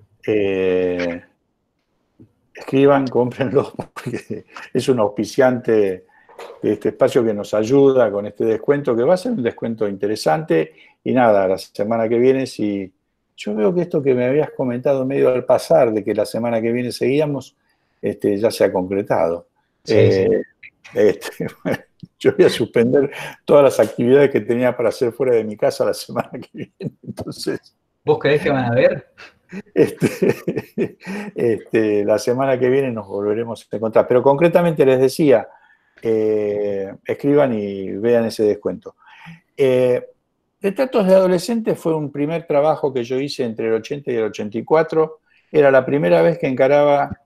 Escriban, cómprenlo, porque es un auspiciante de este espacio que nos ayuda con este descuento, que va a ser un descuento interesante. Y nada, la semana que viene, si... Yo veo que esto que me habías comentado medio al pasar, de que la semana que viene seguíamos, ya se ha concretado. Sí, sí. Bueno, yo voy a suspender todas las actividades que tenía para hacer fuera de mi casa la semana que viene, entonces... ¿Vos creés que van a ver? La semana que viene nos volveremos a encontrar. Pero concretamente les decía... escriban y vean ese descuento. Retratos de adolescentes fue un primer trabajo que yo hice entre el 80 y el 84. Era la primera vez que encaraba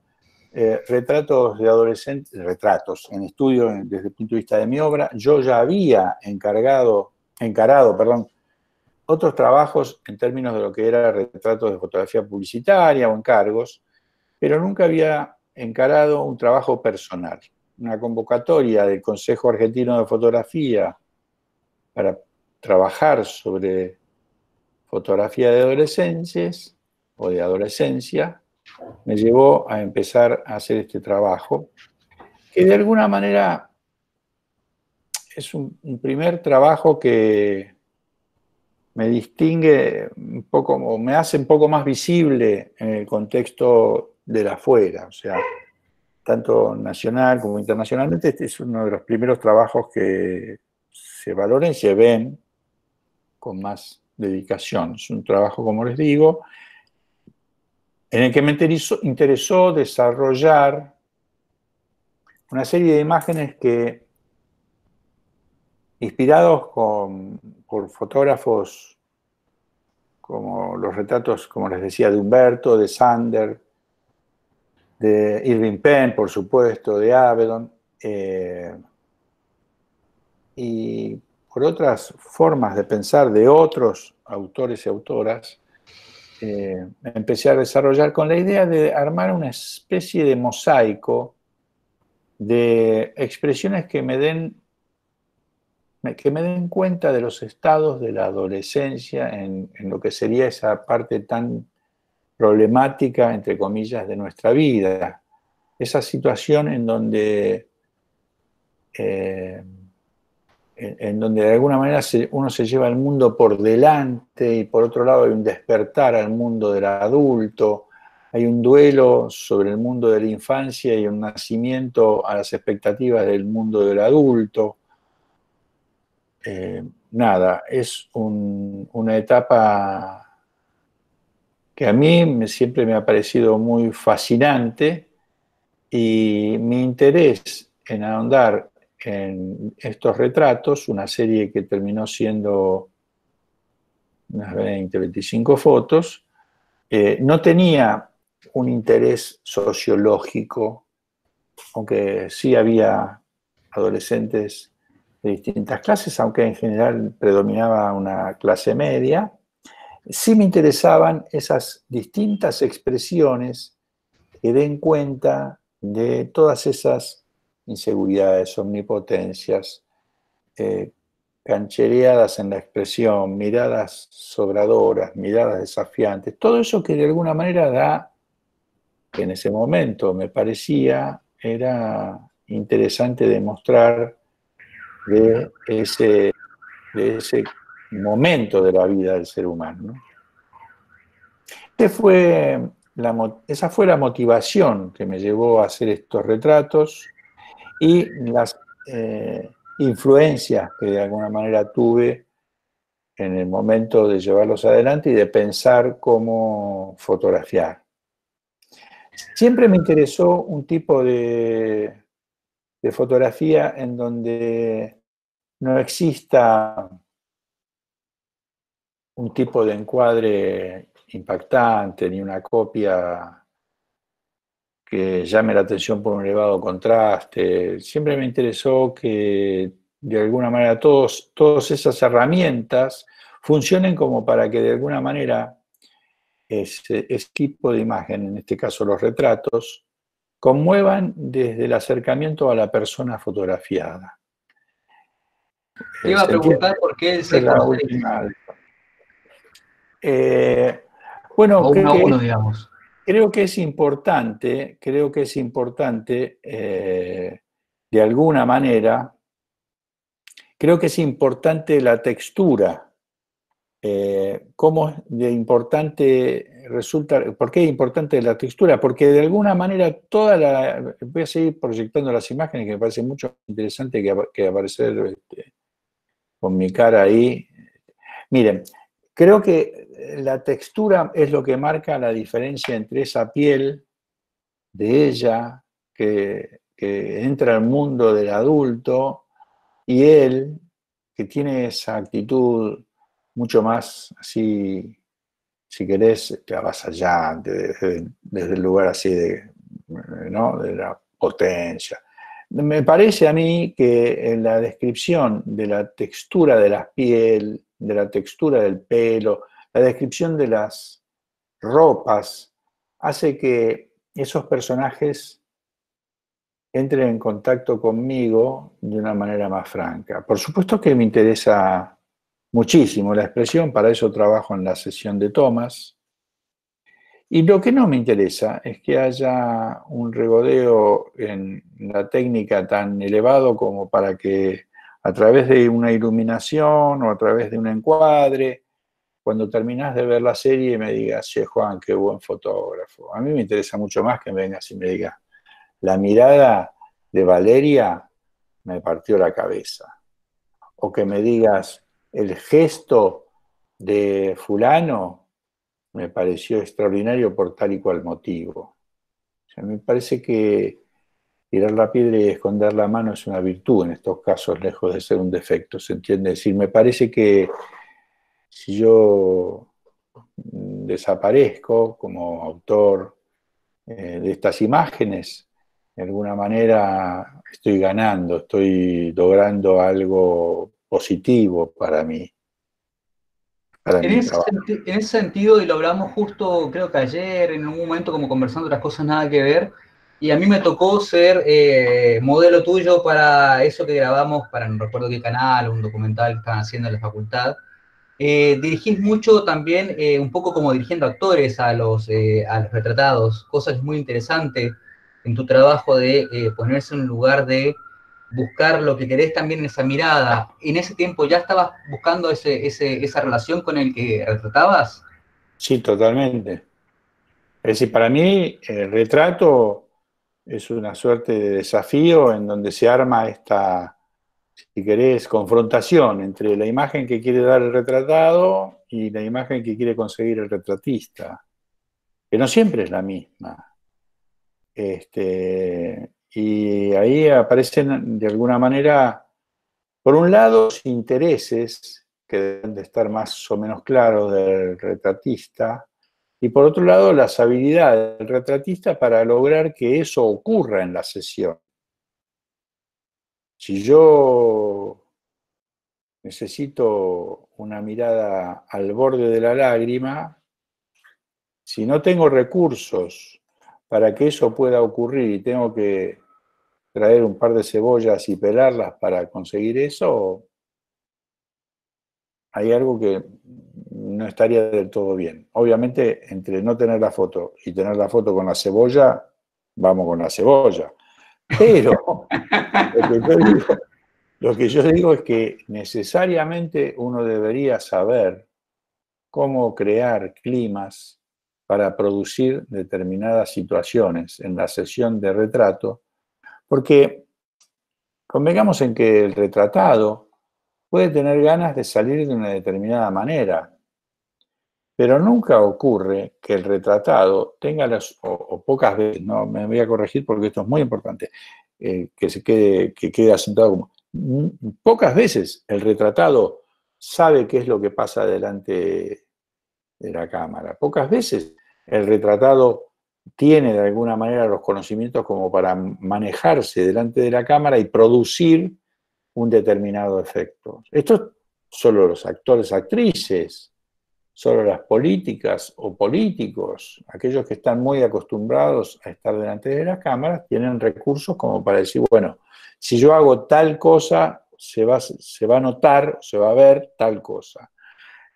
retratos de adolescentes, retratos en estudio desde el punto de vista de mi obra. Yo ya había encarado otros trabajos en términos de lo que era retratos de fotografía publicitaria o encargos, pero nunca había encarado un trabajo personal. Una convocatoria del Consejo Argentino de Fotografía para trabajar sobre fotografía de adolescentes o de adolescencia, me llevó a empezar a hacer este trabajo, que de alguna manera es un primer trabajo que me distingue un poco, o me hace un poco más visible en el contexto del afuera, o sea... tanto nacional como internacionalmente, este es uno de los primeros trabajos que se valoran y se ven con más dedicación. Es un trabajo, como les digo, en el que me interesó desarrollar una serie de imágenes que, inspirados por fotógrafos como los retratos, como les decía, de Humberto, de Sander, de Irving Penn, por supuesto, de Avedon, y por otras formas de pensar de otros autores y autoras, empecé a desarrollar con la idea de armar una especie de mosaico de expresiones que me den cuenta de los estados de la adolescencia en lo que sería esa parte tan problemática, entre comillas, de nuestra vida. Esa situación en donde de alguna manera uno se lleva el mundo por delante y por otro lado hay un despertar al mundo del adulto, hay un duelo sobre el mundo de la infancia y un nacimiento a las expectativas del mundo del adulto. nada, es una etapa que a mí siempre me ha parecido muy fascinante, y mi interés en ahondar en estos retratos, una serie que terminó siendo unas 20, 25 fotos, no tenía un interés sociológico, aunque sí había adolescentes de distintas clases, aunque en general predominaba una clase media. Sí me interesaban esas distintas expresiones que den cuenta de todas esas inseguridades, omnipotencias, canchereadas en la expresión, miradas sobradoras, miradas desafiantes, todo eso que de alguna manera da, que en ese momento me parecía, era interesante demostrar de ese momento de la vida del ser humano, ¿no? Esa fue la motivación que me llevó a hacer estos retratos, y las influencias que de alguna manera tuve en el momento de llevarlos adelante y de pensar cómo fotografiar. Siempre me interesó un tipo de fotografía en donde no exista un tipo de encuadre impactante, ni una copia que llame la atención por un elevado contraste. Siempre me interesó que de alguna manera todas esas herramientas funcionen como para que de alguna manera ese tipo de imagen, en este caso los retratos, conmuevan desde el acercamiento a la persona fotografiada. Te iba a preguntar por qué él se caracteriza. Bueno, creo que es importante, de alguna manera, creo que es importante la textura, cómo de importante resulta, por qué es importante la textura, porque de alguna manera voy a seguir proyectando las imágenes, que me parece mucho más interesante que aparecer con mi cara ahí. Miren, creo que la textura es lo que marca la diferencia entre esa piel de ella que entra al mundo del adulto y él, que tiene esa actitud mucho más así, si querés, avasallante, desde el lugar así de, ¿no?, de la potencia. Me parece a mí que en la descripción de la textura de la piel, de la textura del pelo, la descripción de las ropas, hace que esos personajes entren en contacto conmigo de una manera más franca. Por supuesto que me interesa muchísimo la expresión, para eso trabajo en la sesión de tomas, y lo que no me interesa es que haya un regodeo en la técnica tan elevado como para que a través de una iluminación o a través de un encuadre, cuando terminás de ver la serie me digas, che, Juan, qué buen fotógrafo. A mí me interesa mucho más que me vengas y me digas, la mirada de Valeria me partió la cabeza. O que me digas, el gesto de fulano me pareció extraordinario por tal y cual motivo. O sea, me parece que tirar la piedra y esconder la mano es una virtud en estos casos, lejos de ser un defecto, ¿se entiende? Es decir, me parece que si yo desaparezco como autor de estas imágenes, de alguna manera estoy ganando, estoy logrando algo positivo para mí. En ese sentido, y lo hablamos justo, creo que ayer, en algún momento, como conversando otras cosas nada que ver, y a mí me tocó ser modelo tuyo para eso que grabamos, para no recuerdo qué canal, un documental que estaban haciendo en la facultad. Dirigís mucho también, un poco como dirigiendo actores a los retratados, cosa que es muy interesante en tu trabajo de ponerse en un lugar de buscar lo que querés también en esa mirada. ¿En ese tiempo ya estabas buscando esa relación con el que retratabas? Sí, totalmente. Es decir, para mí el retrato es una suerte de desafío en donde se arma esta, si si querés, confrontación entre la imagen que quiere dar el retratado y la imagen que quiere conseguir el retratista, que no siempre es la misma. Y ahí aparecen, de alguna manera, por un lado, los intereses que deben de estar más o menos claros del retratista, y por otro lado, las habilidades del retratista para lograr que eso ocurra en la sesión. Si yo necesito una mirada al borde de la lágrima, si no tengo recursos para que eso pueda ocurrir y tengo que traer un par de cebollas y pelarlas para conseguir eso, hay algo que no estaría del todo bien. Obviamente, entre no tener la foto y tener la foto con la cebolla, vamos con la cebolla. Pero lo que yo digo es que necesariamente uno debería saber cómo crear climas para producir determinadas situaciones en la sesión de retrato, porque convengamos en que el retratado puede tener ganas de salir de una determinada manera, pero nunca ocurre que el retratado tenga las, o pocas veces, no, me voy a corregir porque esto es muy importante, que quede asentado como, pocas veces el retratado sabe qué es lo que pasa delante de la cámara, pocas veces el retratado tiene de alguna manera los conocimientos como para manejarse delante de la cámara y producir un determinado efecto. Esto solo los actores, actrices, solo las políticas o políticos, aquellos que están muy acostumbrados a estar delante de las cámaras, tienen recursos como para decir, bueno, si yo hago tal cosa, se va a notar, se va a ver tal cosa.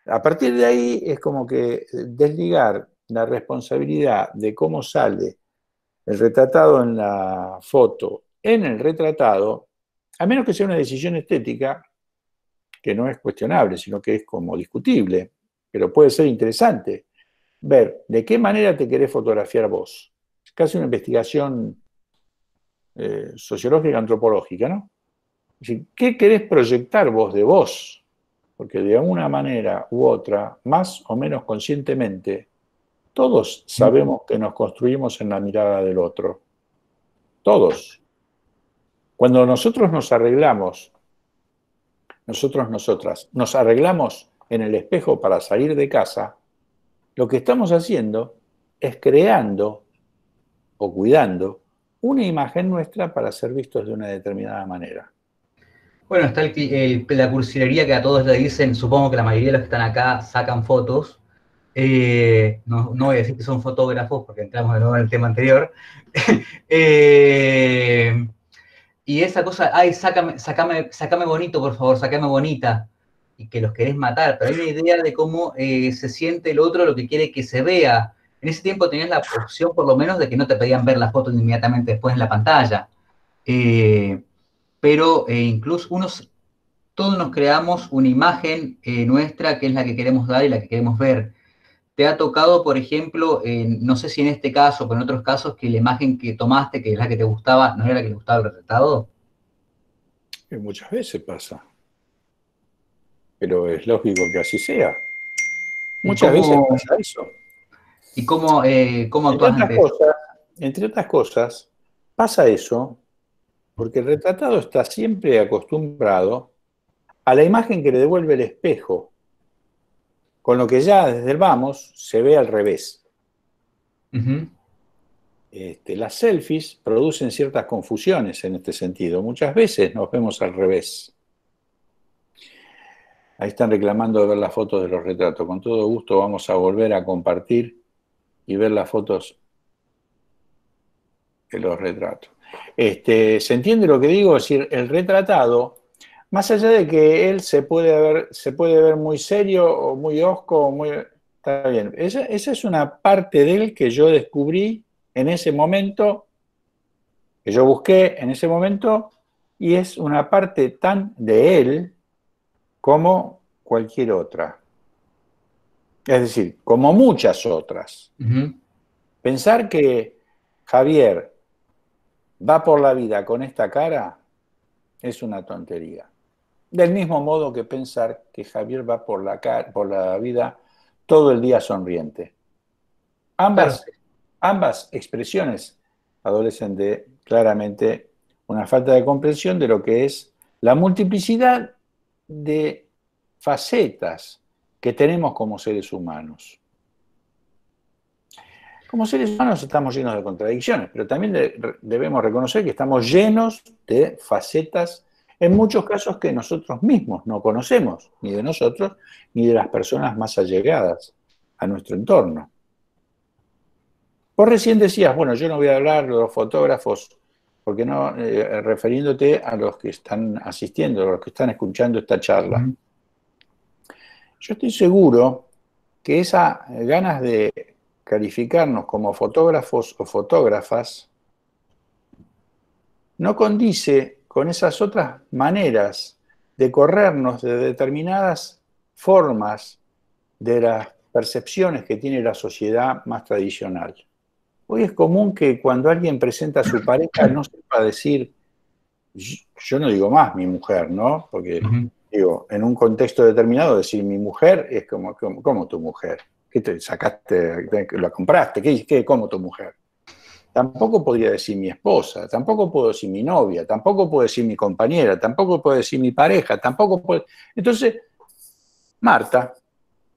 A partir de ahí es como que desligar la responsabilidad de cómo sale el retratado en la foto, en el retratado, a menos que sea una decisión estética, que no es cuestionable, sino que es como discutible, pero puede ser interesante ver de qué manera te querés fotografiar vos. Es casi una investigación sociológica, antropológica, ¿no? Es decir, ¿qué querés proyectar vos de vos? Porque de una manera u otra, más o menos conscientemente, todos sabemos que nos construimos en la mirada del otro. Todos. Cuando nosotros nos arreglamos, nosotros, nosotras, nos arreglamos en el espejo para salir de casa, lo que estamos haciendo es creando o cuidando una imagen nuestra para ser vistos de una determinada manera. Bueno, está la cursilería que a todos le dicen, supongo que la mayoría de los que están acá sacan fotos, no voy a decir que son fotógrafos porque entramos de nuevo en el tema anterior, y esa cosa, ay, sácame bonito, por favor, sácame bonita, y que los querés matar, pero hay una idea de cómo se siente el otro, lo que quiere que se vea. En ese tiempo tenías la opción, por lo menos, de que no te pedían ver la foto inmediatamente después en la pantalla. Incluso todos nos creamos una imagen nuestra, que es la que queremos dar y la que queremos ver. Te ha tocado, por ejemplo, no sé si en este caso, pero en otros casos, que la imagen que tomaste, que es la que te gustaba, no era la que le gustaba el retratado. Que muchas veces pasa. Pero es lógico que así sea. Muchas veces pasa eso. ¿Y cómo actúas ante eso? Entre otras cosas, pasa eso porque el retratado está siempre acostumbrado a la imagen que le devuelve el espejo, con lo que ya desde el vamos se ve al revés. Uh-huh. Las selfies producen ciertas confusiones en este sentido. Muchas veces nos vemos al revés. Ahí están reclamando de ver las fotos de los retratos. Con todo gusto vamos a volver a compartir y ver las fotos de los retratos. ¿Se entiende lo que digo? Es decir, el retratado, más allá de que él se puede ver muy serio o muy hosco, está bien. Esa es una parte de él que yo descubrí en ese momento, que yo busqué en ese momento, y es una parte tan de él como cualquier otra. Es decir, como muchas otras. Uh-huh. Pensar que Javier va por la vida con esta cara es una tontería. Del mismo modo que pensar que Javier va por la vida todo el día sonriente. Ambas expresiones adolecen de claramente una falta de comprensión de lo que es la multiplicidad de facetas que tenemos como seres humanos. Como seres humanos estamos llenos de contradicciones, pero también debemos reconocer que estamos llenos de facetas en muchos casos que nosotros mismos no conocemos, ni de nosotros, ni de las personas más allegadas a nuestro entorno. Vos recién decías, bueno, yo no voy a hablar de los fotógrafos, porque no, refiriéndote a los que están asistiendo, a los que están escuchando esta charla. Yo estoy seguro que esas ganas de calificarnos como fotógrafos o fotógrafas no condice con esas otras maneras de corrernos de determinadas formas de las percepciones que tiene la sociedad más tradicional. Hoy es común que cuando alguien presenta a su pareja no sepa decir, yo no digo más mi mujer, ¿no? Porque digo, en un contexto determinado decir mi mujer es como tu mujer. ¿Qué te sacaste? ¿La compraste? ¿Qué? ¿Cómo tu mujer? Tampoco podría decir mi esposa, tampoco puedo decir mi novia, tampoco puedo decir mi compañera, tampoco puedo decir mi pareja, tampoco puedo... Entonces, Marta,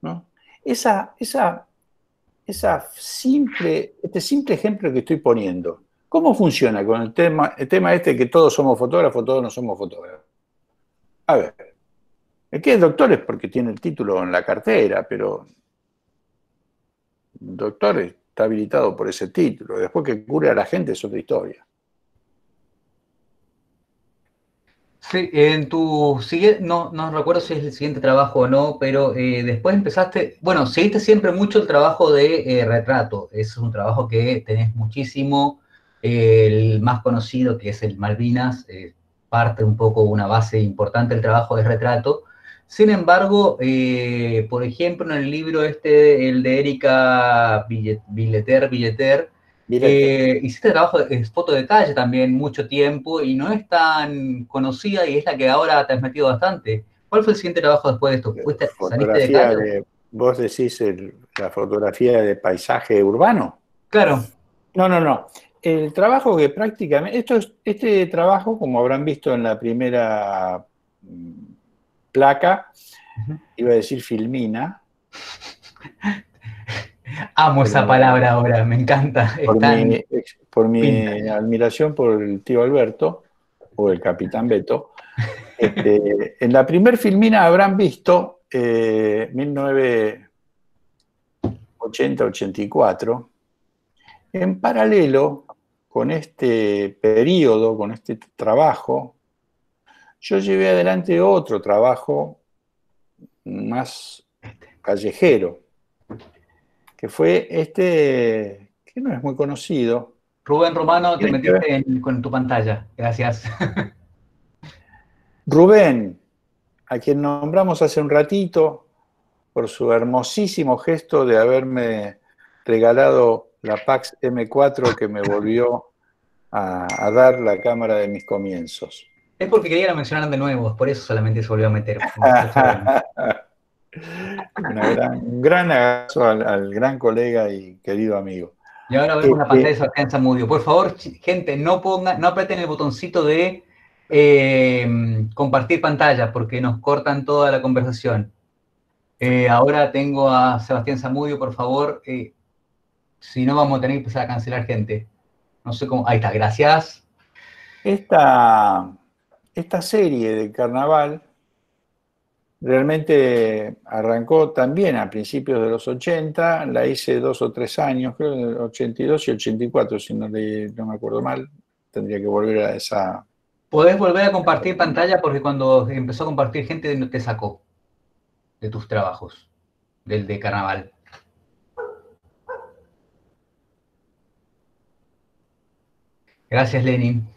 ¿no? Este simple ejemplo que estoy poniendo, ¿cómo funciona con el tema este que todos somos fotógrafos, todos no somos fotógrafos? A ver, el que es doctor es porque tiene el título en la cartera, pero doctor es... está habilitado por ese título, después que cure a la gente es otra historia. Sí, en tu siguiente, no recuerdo si es el siguiente trabajo o no, pero después empezaste, bueno, seguiste siempre mucho el trabajo de retrato, es un trabajo que tenés muchísimo, el más conocido que es el Malvinas, parte un poco, una base importante del trabajo de retrato. Sin embargo, por ejemplo, en el libro este, el de Erika Billeter, hiciste trabajo de foto de calle también mucho tiempo y no es tan conocida y es la que ahora te has metido bastante. ¿Cuál fue el siguiente trabajo después de esto? ¿Saliste de calle? ¿Vos decís la fotografía de paisaje urbano? Claro. No. El trabajo que prácticamente... Este trabajo, como habrán visto en la primera... placa, iba a decir filmina. Amo esa palabra ahora, me encanta. Por mi admiración por el tío Alberto, o el capitán Beto. En la primer filmina habrán visto 1980-84, en paralelo con este periodo, con este trabajo, yo llevé adelante otro trabajo más callejero, que fue este, que no es muy conocido. Rubén Romano, te metiste con tu pantalla, gracias. Rubén, a quien nombramos hace un ratito, por su hermosísimo gesto de haberme regalado la Pax M4 que me volvió a dar la cámara de mis comienzos. Es porque quería mencionar de nuevo, por eso solamente se volvió a meter. Un gran abrazo al gran colega y querido amigo. Y ahora vemos una pantalla de Sarcanza Mudio. Por favor, gente, no aprieten el botoncito de compartir pantalla, porque nos cortan toda la conversación. Ahora tengo a Sebastián Zamudio, por favor. Si no, vamos a tener que empezar a cancelar gente. No sé cómo... Ahí está, gracias. Esta serie del carnaval realmente arrancó también a principios de los 80, la hice 2 o 3 años, creo, en el 82 y 84, si no me acuerdo mal, tendría que volver a esa... Podés volver a compartir pantalla porque cuando empezó a compartir gente te sacó de tus trabajos, del de carnaval. Gracias, Lenin.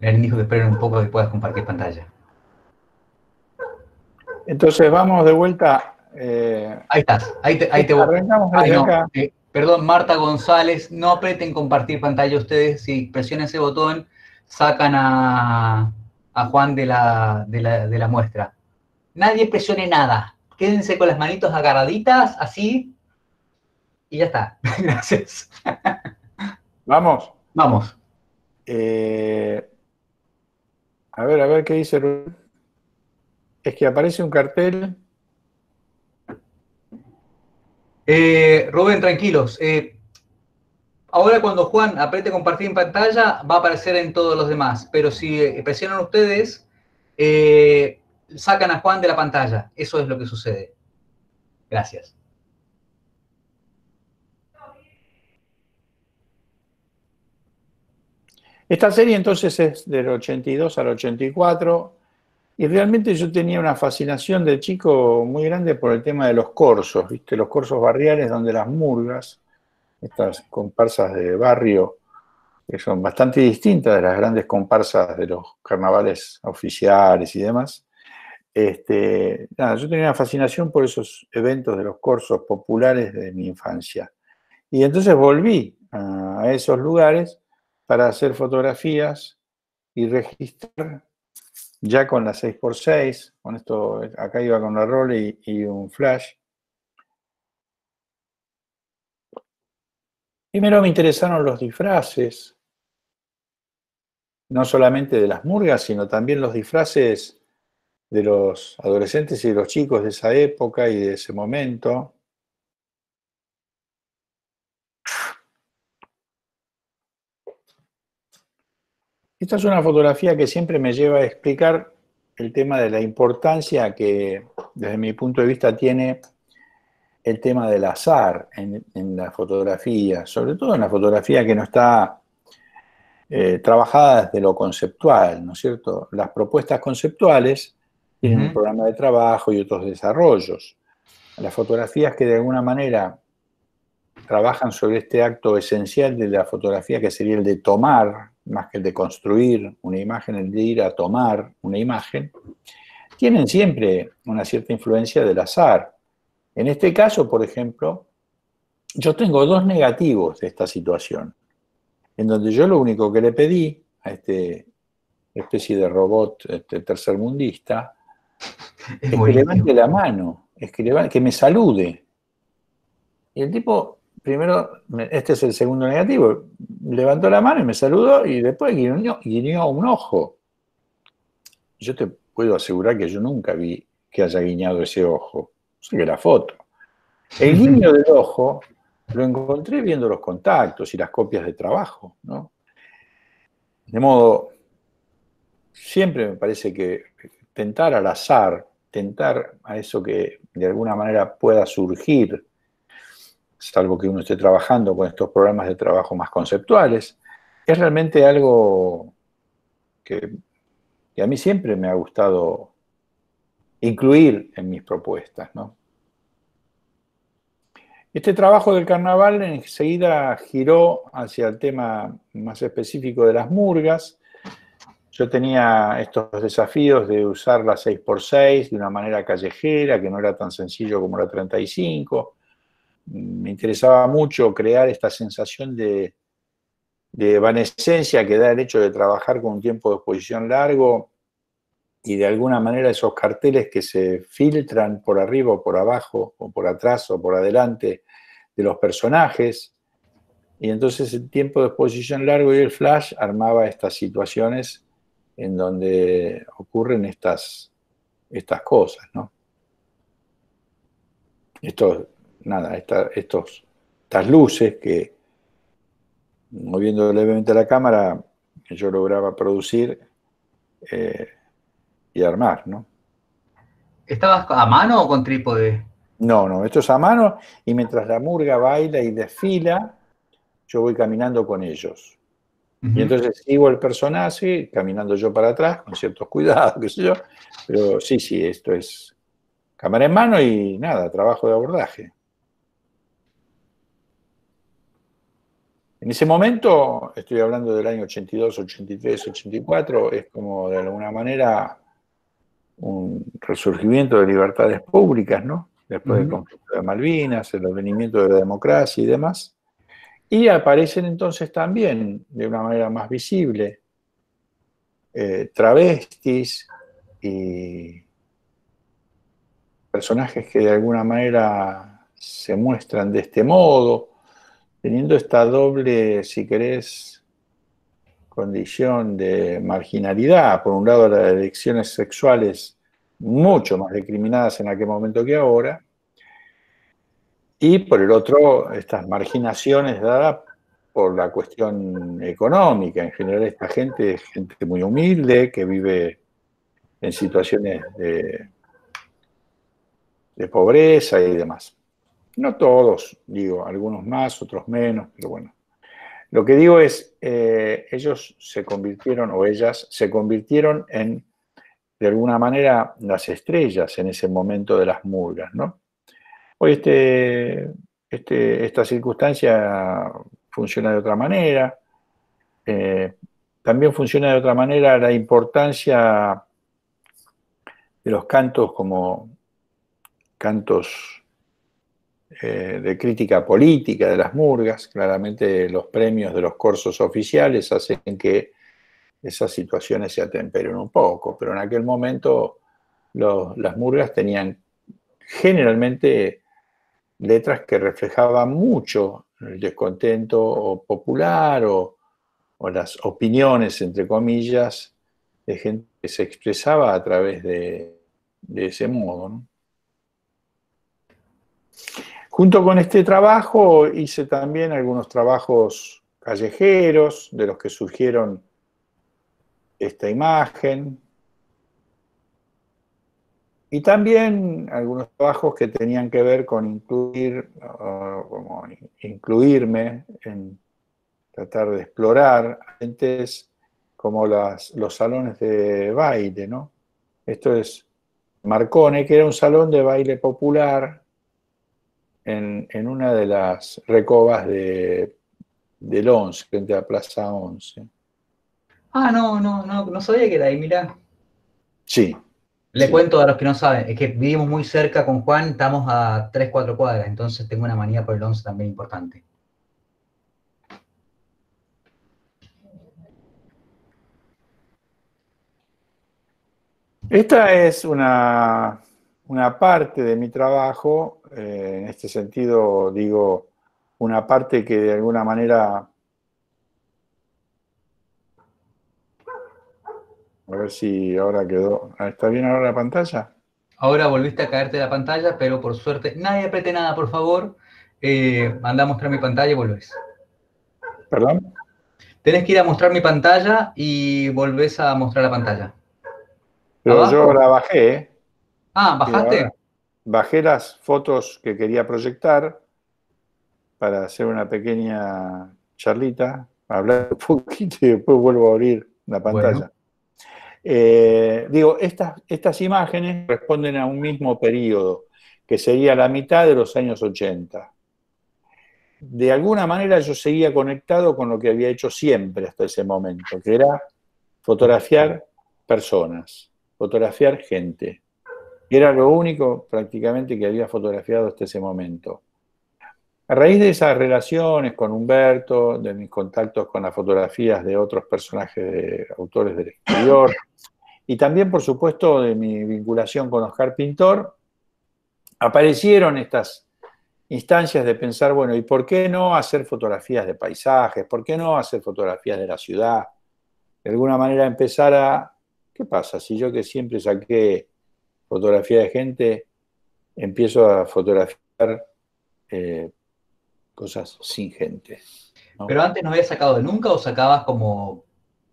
Lenin dijo que esperen un poco que puedas compartir pantalla. Entonces vamos de vuelta. Ahí estás, ahí te voy. Ay, no. Perdón, Marta González, no aprieten compartir pantalla ustedes. Si presionan ese botón, sacan a a Juan de la muestra. Nadie presione nada. Quédense con las manitos agarraditas, así, y ya está. Gracias. Vamos. Vamos. A ver qué dice Rubén. Es que aparece un cartel. Rubén, tranquilos. Ahora cuando Juan apriete compartir en pantalla, va a aparecer en todos los demás. Pero si presionan ustedes, sacan a Juan de la pantalla. Eso es lo que sucede. Gracias. Esta serie entonces es del 82 al 84 y realmente yo tenía una fascinación de chico muy grande por el tema de los corsos, ¿viste? Los corsos barriales donde las murgas, estas comparsas de barrio que son bastante distintas de las grandes comparsas de los carnavales oficiales y demás. Nada, yo tenía una fascinación por esos eventos de los corsos populares de mi infancia. Y entonces volví a esos lugares para hacer fotografías y registrar ya con la 6x6, con esto, acá iba con la roll y un flash. Primero me interesaron los disfraces, no solamente de las murgas, sino también los disfraces de los adolescentes y de los chicos de esa época y de ese momento. Esta es una fotografía que siempre me lleva a explicar el tema de la importancia que, desde mi punto de vista, tiene el tema del azar en la fotografía, sobre todo en la fotografía que no está trabajada desde lo conceptual, ¿no es cierto? Las propuestas conceptuales tienen un programa de trabajo y otros desarrollos. Las fotografías que de alguna manera trabajan sobre este acto esencial de la fotografía, que sería el de tomar, más que el de construir una imagen, el de ir a tomar una imagen, tienen siempre una cierta influencia del azar. En este caso, por ejemplo, yo tengo dos negativos de esta situación, en donde yo lo único que le pedí a este especie de robot tercermundista es que levante la mano, es que, que me salude. Y el tipo... Primero, este es el segundo negativo, levantó la mano y me saludó y después guiñó un ojo. Yo te puedo asegurar que yo nunca vi que haya guiñado ese ojo, saqué la foto. El guiño del ojo lo encontré viendo los contactos y las copias de trabajo, ¿no? De modo, siempre me parece que tentar al azar, tentar a eso que de alguna manera pueda surgir, salvo que uno esté trabajando con estos programas de trabajo más conceptuales, es realmente algo que a mí siempre me ha gustado incluir en mis propuestas, ¿no? Este trabajo del carnaval enseguida giró hacia el tema más específico de las murgas. Yo tenía estos desafíos de usar la 6x6 de una manera callejera, que no era tan sencillo como la 35, me interesaba mucho crear esta sensación de evanescencia que da el hecho de trabajar con un tiempo de exposición largo y de alguna manera esos carteles que se filtran por arriba o por abajo, o por atrás o por adelante de los personajes. Y entonces el tiempo de exposición largo y el flash armaba estas situaciones en donde ocurren estas cosas, ¿no? Estas luces que, moviendo levemente la cámara, yo lograba producir y armar, ¿no? ¿Estabas a mano o con trípode? No, esto es a mano y mientras la murga baila y desfila, yo voy caminando con ellos. Y entonces sigo el personaje, caminando yo para atrás, con ciertos cuidados, qué sé yo, pero sí, esto es cámara en mano y nada, trabajo de abordaje. En ese momento, estoy hablando del año 82, 83, 84, es como de alguna manera un resurgimiento de libertades públicas, ¿no? Después del conflicto de Malvinas, el advenimiento de la democracia y demás. Y aparecen entonces también, de una manera más visible, travestis y personajes que de alguna manera se muestran de este modo, teniendo esta doble, si querés, condición de marginalidad. Por un lado, las elecciones sexuales mucho más recriminadas en aquel momento que ahora, y por el otro, estas marginaciones dadas por la cuestión económica. En general, esta gente es gente muy humilde, que vive en situaciones de pobreza y demás. No todos, digo, algunos más, otros menos, pero bueno. Lo que digo es, ellos se convirtieron, o ellas, se convirtieron en, de alguna manera, las estrellas en ese momento de las murgas, ¿no? Hoy esta circunstancia funciona de otra manera. También funciona de otra manera la importancia de los cantos como cantos de crítica política de las murgas. Claramente los premios de los cursos oficiales hacen que esas situaciones se atemperen un poco, pero en aquel momento las murgas tenían generalmente letras que reflejaban mucho el descontento popular o las opiniones, entre comillas, de gente que se expresaba a través de ese modo, ¿no? Junto con este trabajo hice también algunos trabajos callejeros, de los que surgieron esta imagen, y también algunos trabajos que tenían que ver con incluirme en tratar de explorar antes como los salones de baile, ¿no? Esto es Marcone, que era un salón de baile popular en una de las recobas del Once, frente a Plaza Once. Ah, no sabía que era ahí, mirá. Sí. Le cuento a los que no saben, es que vivimos muy cerca con Juan, estamos a 3-4 cuadras, entonces tengo una manía por el 11 también importante. Esta es una parte de mi trabajo, en este sentido digo, una parte que de alguna manera, a ver si ahora quedó. ¿Está bien ahora la pantalla? Ahora volviste a caerte de la pantalla, pero por suerte, nadie apriete nada, por favor. Anda a mostrar mi pantalla y volvés. ¿Perdón? Tenés que ir a mostrar mi pantalla y volvés a mostrar la pantalla. Pero ¿abajo? Yo la bajé. Ah, ¿bajaste? Bajé las fotos que quería proyectar para hacer una pequeña charlita, hablar un poquito y después vuelvo a abrir la pantalla. Bueno. Digo, estas imágenes responden a un mismo periodo, que sería la mitad de los años 80. De alguna manera yo seguía conectado con lo que había hecho siempre hasta ese momento, que era fotografiar personas, fotografiar gente. Era lo único prácticamente que había fotografiado hasta ese momento. A raíz de esas relaciones con Humberto, de mis contactos con las fotografías de otros personajes, de autores del exterior, y también, por supuesto, de mi vinculación con Oscar Pintor, aparecieron estas instancias de pensar, bueno, ¿y por qué no hacer fotografías de paisajes? ¿Por qué no hacer fotografías de la ciudad? De alguna manera empezar a... ¿Qué pasa si yo, que siempre saqué fotografía de gente, empiezo a fotografiar... cosas sin gente, ¿no? ¿Pero antes no habías sacado de nunca o sacabas como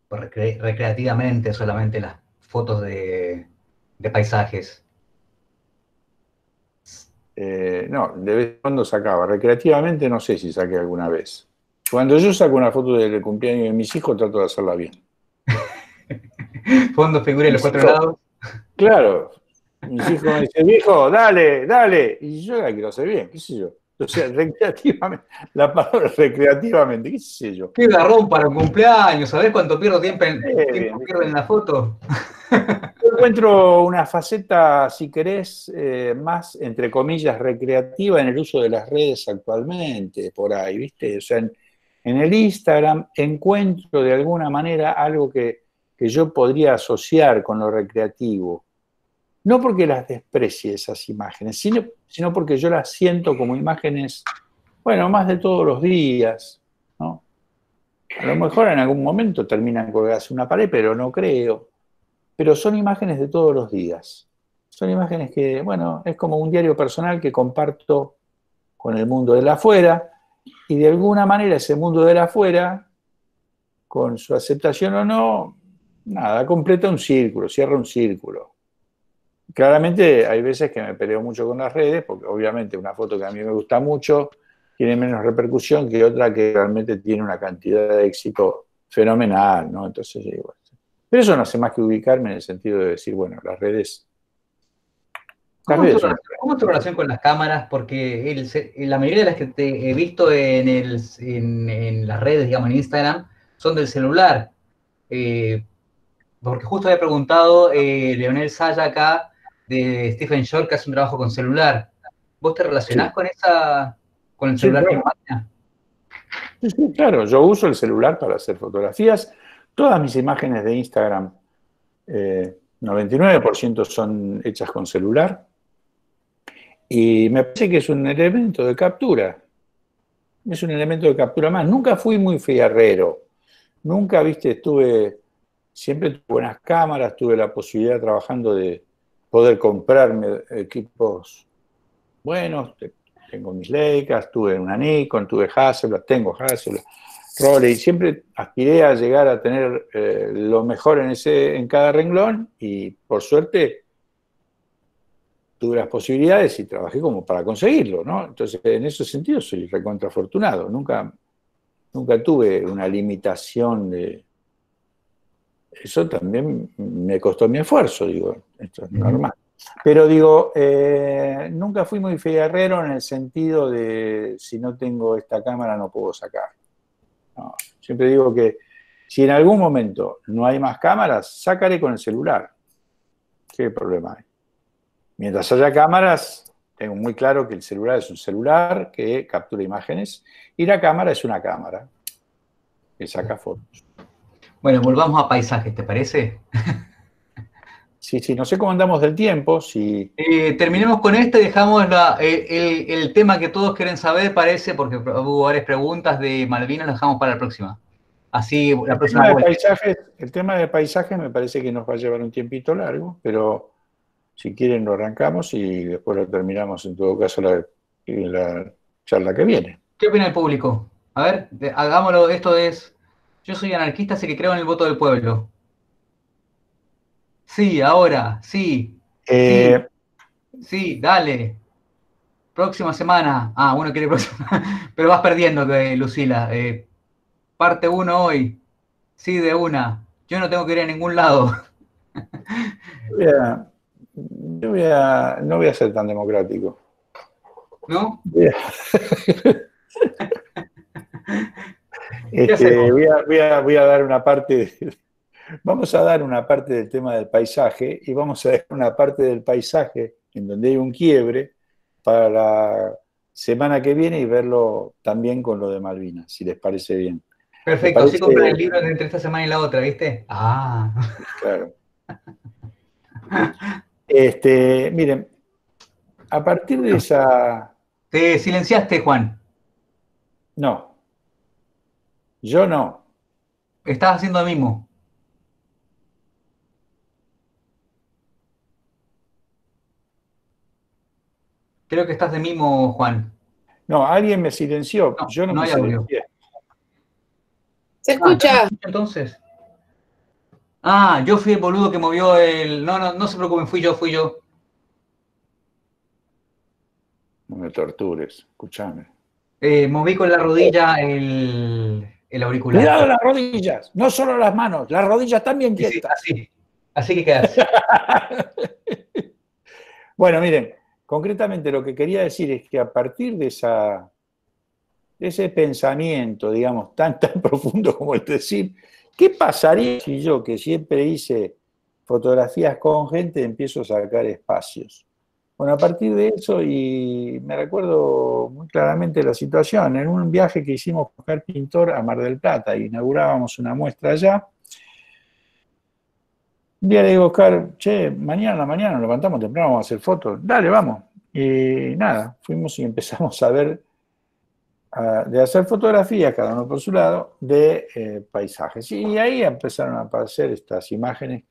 recreativamente solamente las fotos de paisajes? No, de vez en cuando sacaba. Recreativamente no sé si saqué alguna vez. Cuando yo saco una foto del cumpleaños de mis hijos trato de hacerla bien. Fondo, figura en los cuatro lados. Claro. Mis hijos me dicen, viejo, dale, dale. Y yo la quiero hacer bien, qué sé yo. O sea, recreativamente, la palabra recreativamente, qué sé yo. Qué garrón para un cumpleaños, ¿sabés cuánto pierdo tiempo en la foto? Yo encuentro una faceta, si querés, más, entre comillas, recreativa en el uso de las redes actualmente, por ahí, ¿viste? O sea, en el Instagram encuentro de alguna manera algo que que yo podría asociar con lo recreativo, no porque las desprecie esas imágenes, sino porque yo las siento como imágenes, bueno, más de todos los días, ¿no? A lo mejor en algún momento terminan colgadas en una pared, pero no creo. Pero son imágenes de todos los días. Son imágenes que, bueno, es como un diario personal que comparto con el mundo del afuera, y de alguna manera ese mundo del afuera, con su aceptación o no, nada, completa un círculo, cierra un círculo. Claramente hay veces que me peleo mucho con las redes, porque obviamente una foto que a mí me gusta mucho tiene menos repercusión que otra que realmente tiene una cantidad de éxito fenomenal, ¿no? Entonces, igual. Pero eso no hace más que ubicarme en el sentido de decir, bueno, las redes... ¿Cómo es tu relación con las cámaras? Porque la mayoría de las que te he visto en las redes, digamos, en Instagram, son del celular. Porque justo había preguntado Leonel Saya acá, de Stephen Shore, que hace un trabajo con celular. ¿Vos te relacionás con el celular? Sí, claro. Sí, claro, yo uso el celular para hacer fotografías. Todas mis imágenes de Instagram, 99% son hechas con celular. Y me parece que es un elemento de captura. Es un elemento de captura más. Nunca fui muy fierrero. Nunca, viste, siempre tuve buenas cámaras, tuve la posibilidad trabajando de poder comprarme equipos buenos. Tengo mis Leicas, tuve una Nikon, tuve Hasselblad, tengo Hasselblad, Rolex. Siempre aspiré a llegar a tener lo mejor en cada renglón, y por suerte tuve las posibilidades y trabajé como para conseguirlo, ¿no? Entonces, en ese sentido soy recontrafortunado. Nunca tuve una limitación de... Eso también me costó mi esfuerzo, digo, esto es normal. Pero digo, nunca fui muy fierrero en el sentido de si no tengo esta cámara no puedo sacar. No, siempre digo que si en algún momento no hay más cámaras, sacaré con el celular. ¿Qué problema hay? Mientras haya cámaras, tengo muy claro que el celular es un celular que captura imágenes y la cámara es una cámara que saca fotos. Bueno, volvamos a paisajes, ¿te parece? Sí, no sé cómo andamos del tiempo. Si... terminemos con esto y dejamos el tema que todos quieren saber, parece, porque hubo varias preguntas de Malvinas, lo dejamos para la próxima. Así, la próxima el tema de paisajes me parece que nos va a llevar un tiempito largo, pero... Si quieren lo arrancamos y después lo terminamos, en todo caso, la charla que viene. ¿Qué opina el público? A ver, hagámoslo, esto es... Yo soy anarquista, así que creo en el voto del pueblo. Sí, ahora, sí. Sí, dale. Próxima semana. Ah, uno quiere próxima. Pero vas perdiendo, Lucila. Parte 1 hoy. Sí, de una. Yo no tengo que ir a ningún lado. Yeah. Yo no voy a ser tan democrático. ¿No? Voy a dar una parte... Vamos a dar una parte del tema del paisaje y vamos a dar una parte del paisaje en donde hay un quiebre para la semana que viene y verlo también con lo de Malvinas, si les parece bien. Perfecto, así compran el libro entre esta semana y la otra, ¿viste? Ah. Claro. Miren, a partir de esa... ¿Te silenciaste, Juan? No. Yo no. Estás haciendo lo mismo. Creo que estás de mimo, Juan. No, alguien me silenció. No, yo no me silencié. ¿Se escucha? Entonces... Ah, yo fui el boludo que movió el... No se preocupen, fui yo. No me tortures, escúchame. Moví con la rodilla el auricular. Cuidado las rodillas, no solo las manos, las rodillas también quietas. Sí, así que quedarse. Bueno, miren, concretamente lo que quería decir es que a partir de ese pensamiento, digamos, tan profundo como el decir... ¿Qué pasaría si yo, que siempre hice fotografías con gente, empiezo a sacar espacios? Bueno, a partir de eso, y me recuerdo muy claramente la situación, en un viaje que hicimos con Oscar Pintor a Mar del Plata, inaugurábamos una muestra allá, Un día le digo a Oscar, che, mañana nos levantamos temprano, vamos a hacer fotos. Dale, vamos. Y nada, fuimos y empezamos a ver, de hacer fotografías, cada uno por su lado, de paisajes. Y ahí empezaron a aparecer estas imágenes.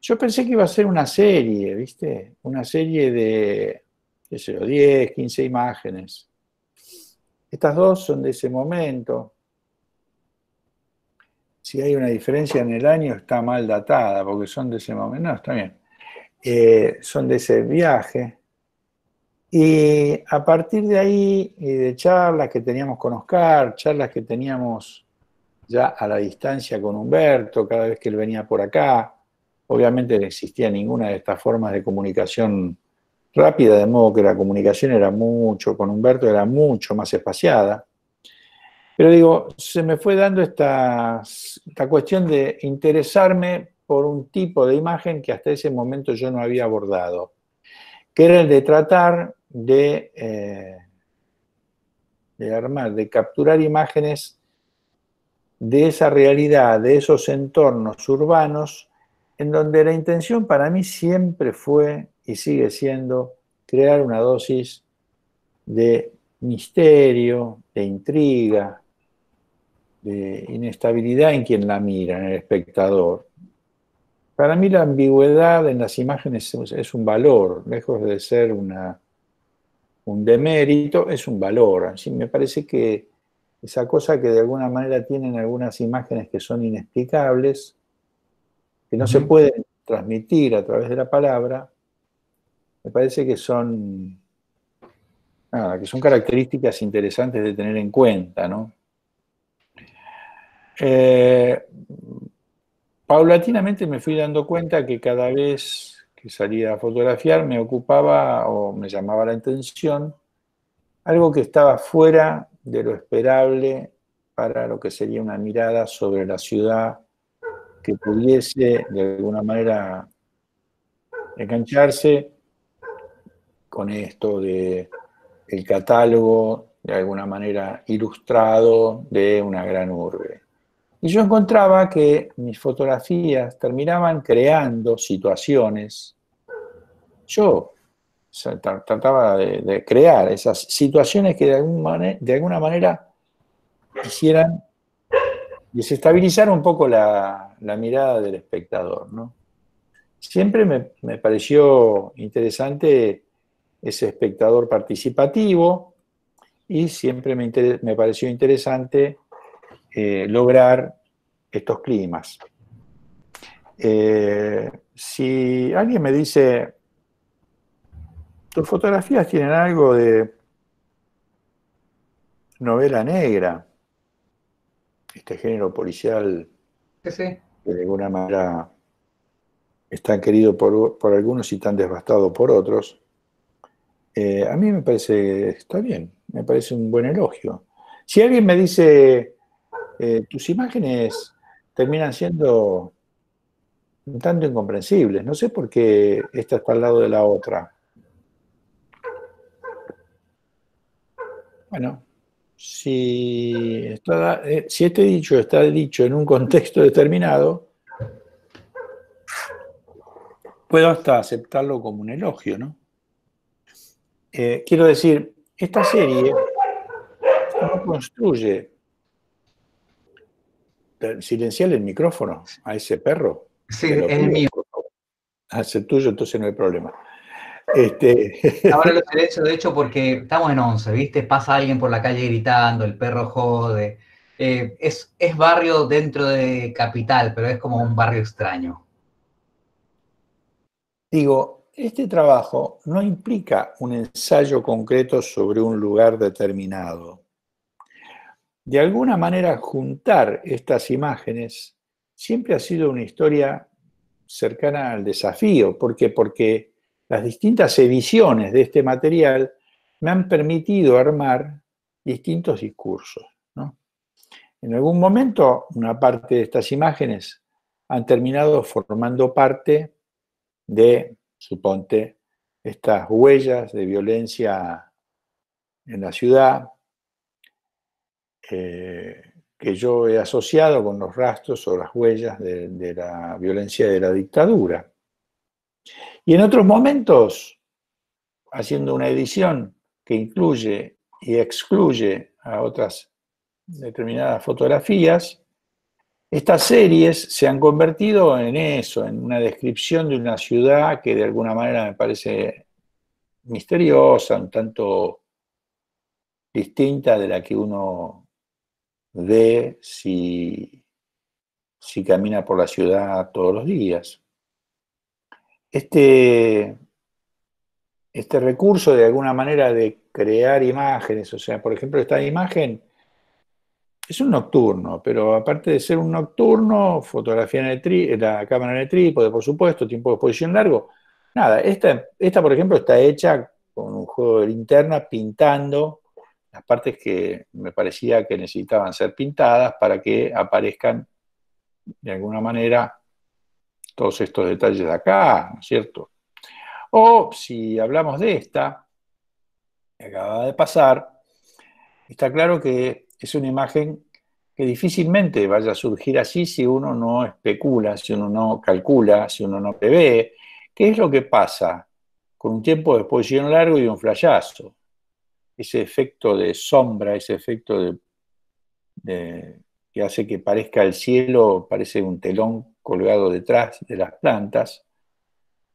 Yo pensé que iba a ser una serie, ¿viste? Una serie de, qué sé yo, 10, 15 imágenes. Estas dos son de ese momento. Si hay una diferencia en el año, está mal datada, porque son de ese momento. No, está bien. Son de ese viaje. Y a partir de ahí, y de charlas que teníamos con Oscar, charlas que teníamos ya a la distancia con Humberto, cada vez que él venía por acá, obviamente no existía ninguna de estas formas de comunicación rápida, de modo que la comunicación era mucho, con Humberto era mucho más espaciada. Pero digo, se me fue dando esta cuestión de interesarme por un tipo de imagen que hasta ese momento yo no había abordado, que era el de tratar de capturar imágenes de esa realidad, de esos entornos urbanos, en donde la intención para mí siempre fue y sigue siendo crear una dosis de misterio, de intriga, de inestabilidad en quien la mira, en el espectador. Para mí la ambigüedad en las imágenes es un valor, lejos de ser un demérito, es un valor. Así me parece que esa cosa que de alguna manera tienen algunas imágenes que son inexplicables, que no se pueden transmitir a través de la palabra, me parece que son características interesantes de tener en cuenta, ¿no? Paulatinamente me fui dando cuenta que cada vez que salía a fotografiar me ocupaba o me llamaba la atención algo que estaba fuera de lo esperable para lo que sería una mirada sobre la ciudad que pudiese de alguna manera engancharse con esto de el catálogo de alguna manera ilustrado de una gran urbe. Y yo encontraba que mis fotografías terminaban creando situaciones. Yo trataba de crear esas situaciones que de alguna manera hicieran desestabilizar un poco la mirada del espectador, ¿no? Siempre me pareció interesante ese espectador participativo y siempre me pareció interesante lograr estos climas. Si alguien me dice, tus fotografías tienen algo de novela negra, este género policial, sí, que de alguna manera es tan querido por algunos y tan devastado por otros, a mí me parece, está bien, me parece un buen elogio. Si alguien me dice, tus imágenes terminan siendo un tanto incomprensibles, no sé por qué esta está al lado de la otra. Bueno, si este dicho está dicho en un contexto determinado, puedo hasta aceptarlo como un elogio, ¿no? Quiero decir, esta serie no construye... Silenciale el micrófono a ese perro. Sí, es el mío. Hace el tuyo, entonces no hay problema. Ahora lo silencio, de hecho, porque estamos en Once, ¿viste? Pasa alguien por la calle gritando, el perro jode. Es barrio dentro de Capital, pero es como un barrio extraño. Digo... Este trabajo no implica un ensayo concreto sobre un lugar determinado. De alguna manera, juntar estas imágenes siempre ha sido una historia cercana al desafío. ¿Por qué? Porque las distintas ediciones de este material me han permitido armar distintos discursos, ¿no? En algún momento, una parte de estas imágenes han terminado formando parte de... Suponte estas huellas de violencia en la ciudad, que yo he asociado con los rastros o las huellas de la violencia de la dictadura. Y en otros momentos, haciendo una edición que incluye y excluye a otras determinadas fotografías, estas series se han convertido en eso, en una descripción de una ciudad que de alguna manera me parece misteriosa, un tanto distinta de la que uno ve si camina por la ciudad todos los días. Este recurso de alguna manera de crear imágenes, o sea, por ejemplo, esta imagen es un nocturno, pero aparte de ser un nocturno, fotografía en la cámara en el trípode, por supuesto, tiempo de exposición largo, nada, esta por ejemplo está hecha con un juego de linterna pintando las partes que me parecía que necesitaban ser pintadas para que aparezcan de alguna manera todos estos detalles de acá, ¿no es cierto? O si hablamos de esta, que acaba de pasar, está claro que es una imagen que difícilmente vaya a surgir así si uno no especula, si uno no calcula, si uno no prevé. ¿Qué es lo que pasa con un tiempo de exposición largo y un flashazo? Ese efecto de sombra, ese efecto que hace que parezca el cielo, parece un telón colgado detrás de las plantas,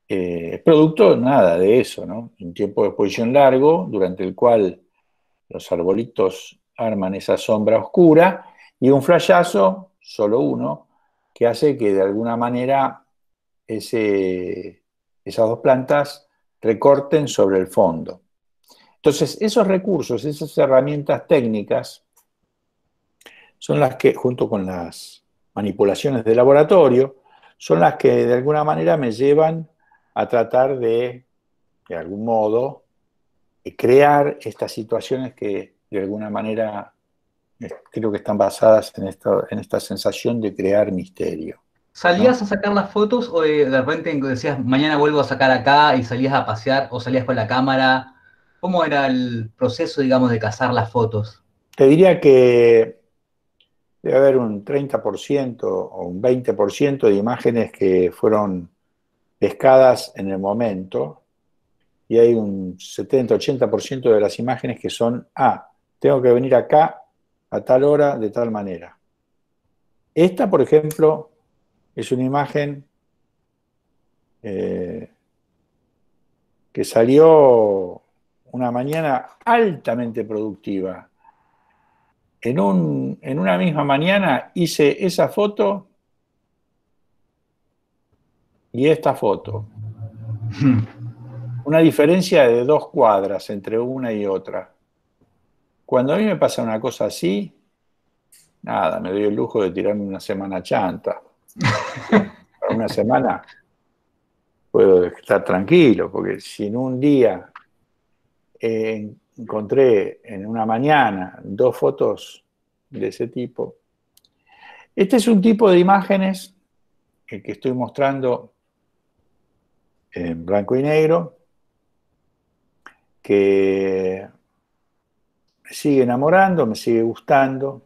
producto nada de eso, ¿no? Un tiempo de exposición largo durante el cual los arbolitos arman esa sombra oscura y un flashazo, solo uno, que hace que de alguna manera esas dos plantas recorten sobre el fondo. Entonces, esos recursos, esas herramientas técnicas, son las que, junto con las manipulaciones de laboratorio, son las que de alguna manera me llevan a tratar de algún modo, crear estas situaciones que de alguna manera creo que están basadas en esta sensación de crear misterio. ¿Salías a sacar las fotos o de repente decías, mañana vuelvo a sacar acá y salías a pasear o salías con la cámara? ¿Cómo era el proceso, digamos, de cazar las fotos? Te diría que debe haber un 30% o un 20% de imágenes que fueron pescadas en el momento y hay un 70-80% de las imágenes que son, tengo que venir acá a tal hora de tal manera. Esta, por ejemplo, es una imagen que salió una mañana altamente productiva. En una misma mañana hice esa foto y esta foto. Una diferencia de 2 cuadras entre una y otra. Cuando a mí me pasa una cosa así, nada, me doy el lujo de tirarme una semana chanta. Para una semana puedo estar tranquilo, porque si en un día encontré en una mañana 2 fotos de ese tipo. Este es un tipo de imágenes, el que estoy mostrando en blanco y negro, que me sigue enamorando, me sigue gustando,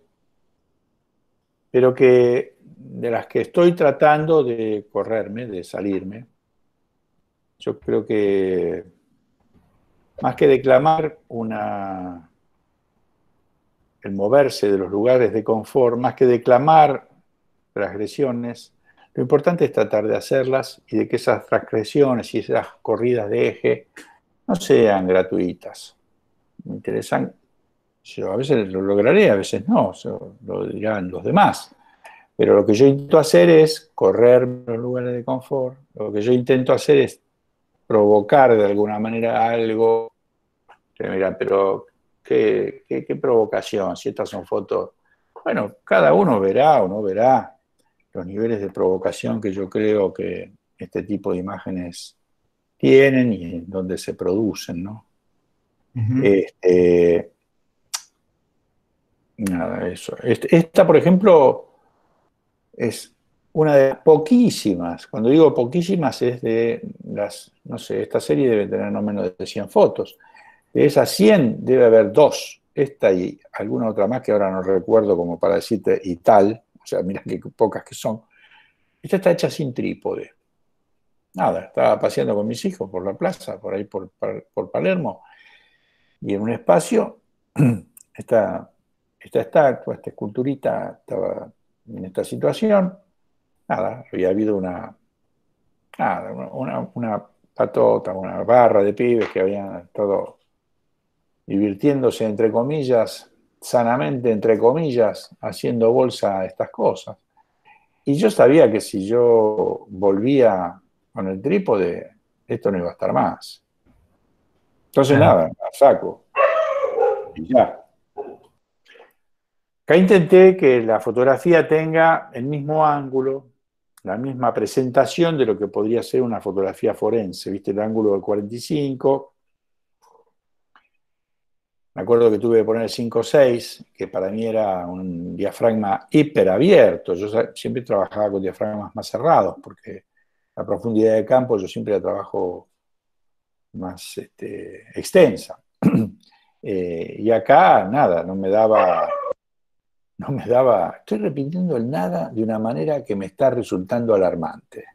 pero que de las que estoy tratando de correrme, de salirme, yo creo que más que declamar el moverse de los lugares de confort, más que declamar transgresiones, lo importante es tratar de hacerlas y de que esas transgresiones y esas corridas de eje no sean gratuitas. Me interesan, yo a veces lo lograré, a veces no, lo dirán los demás. Pero lo que yo intento hacer es correr los lugares de confort, lo que yo intento hacer es provocar de alguna manera algo. Ustedes miran, pero ¿qué provocación? Si estas son fotos. Bueno, cada uno verá o no verá los niveles de provocación que yo creo que este tipo de imágenes tienen y en donde se producen, ¿no? Uh-huh. Nada, eso. Esta, por ejemplo, es una de las poquísimas, cuando digo poquísimas es de las, no sé, esta serie debe tener no menos de 100 fotos. De esas 100 debe haber 2 esta y alguna otra más que ahora no recuerdo como para decirte y tal, o sea, mirá que pocas que son. Esta está hecha sin trípode. Nada, estaba paseando con mis hijos por la plaza, por ahí por Palermo, y en un espacio, esta estatua, esta esculturita estaba en esta situación. Nada, había habido una patota, una barra de pibes que habían estado divirtiéndose, entre comillas, sanamente, entre comillas, haciendo bolsa a estas cosas. Y yo sabía que si yo volvía con el trípode, esto no iba a estar más. Entonces nada, la saco. Y ya. Acá intenté que la fotografía tenga el mismo ángulo, la misma presentación de lo que podría ser una fotografía forense. ¿Viste? El ángulo del 45. Me acuerdo que tuve que poner 5.6, que para mí era un diafragma hiperabierto. Yo siempre trabajaba con diafragmas más cerrados, porque la profundidad de campo yo siempre la trabajo más extensa. Y acá, nada, no me daba... Estoy repitiendo el nada de una manera que me está resultando alarmante.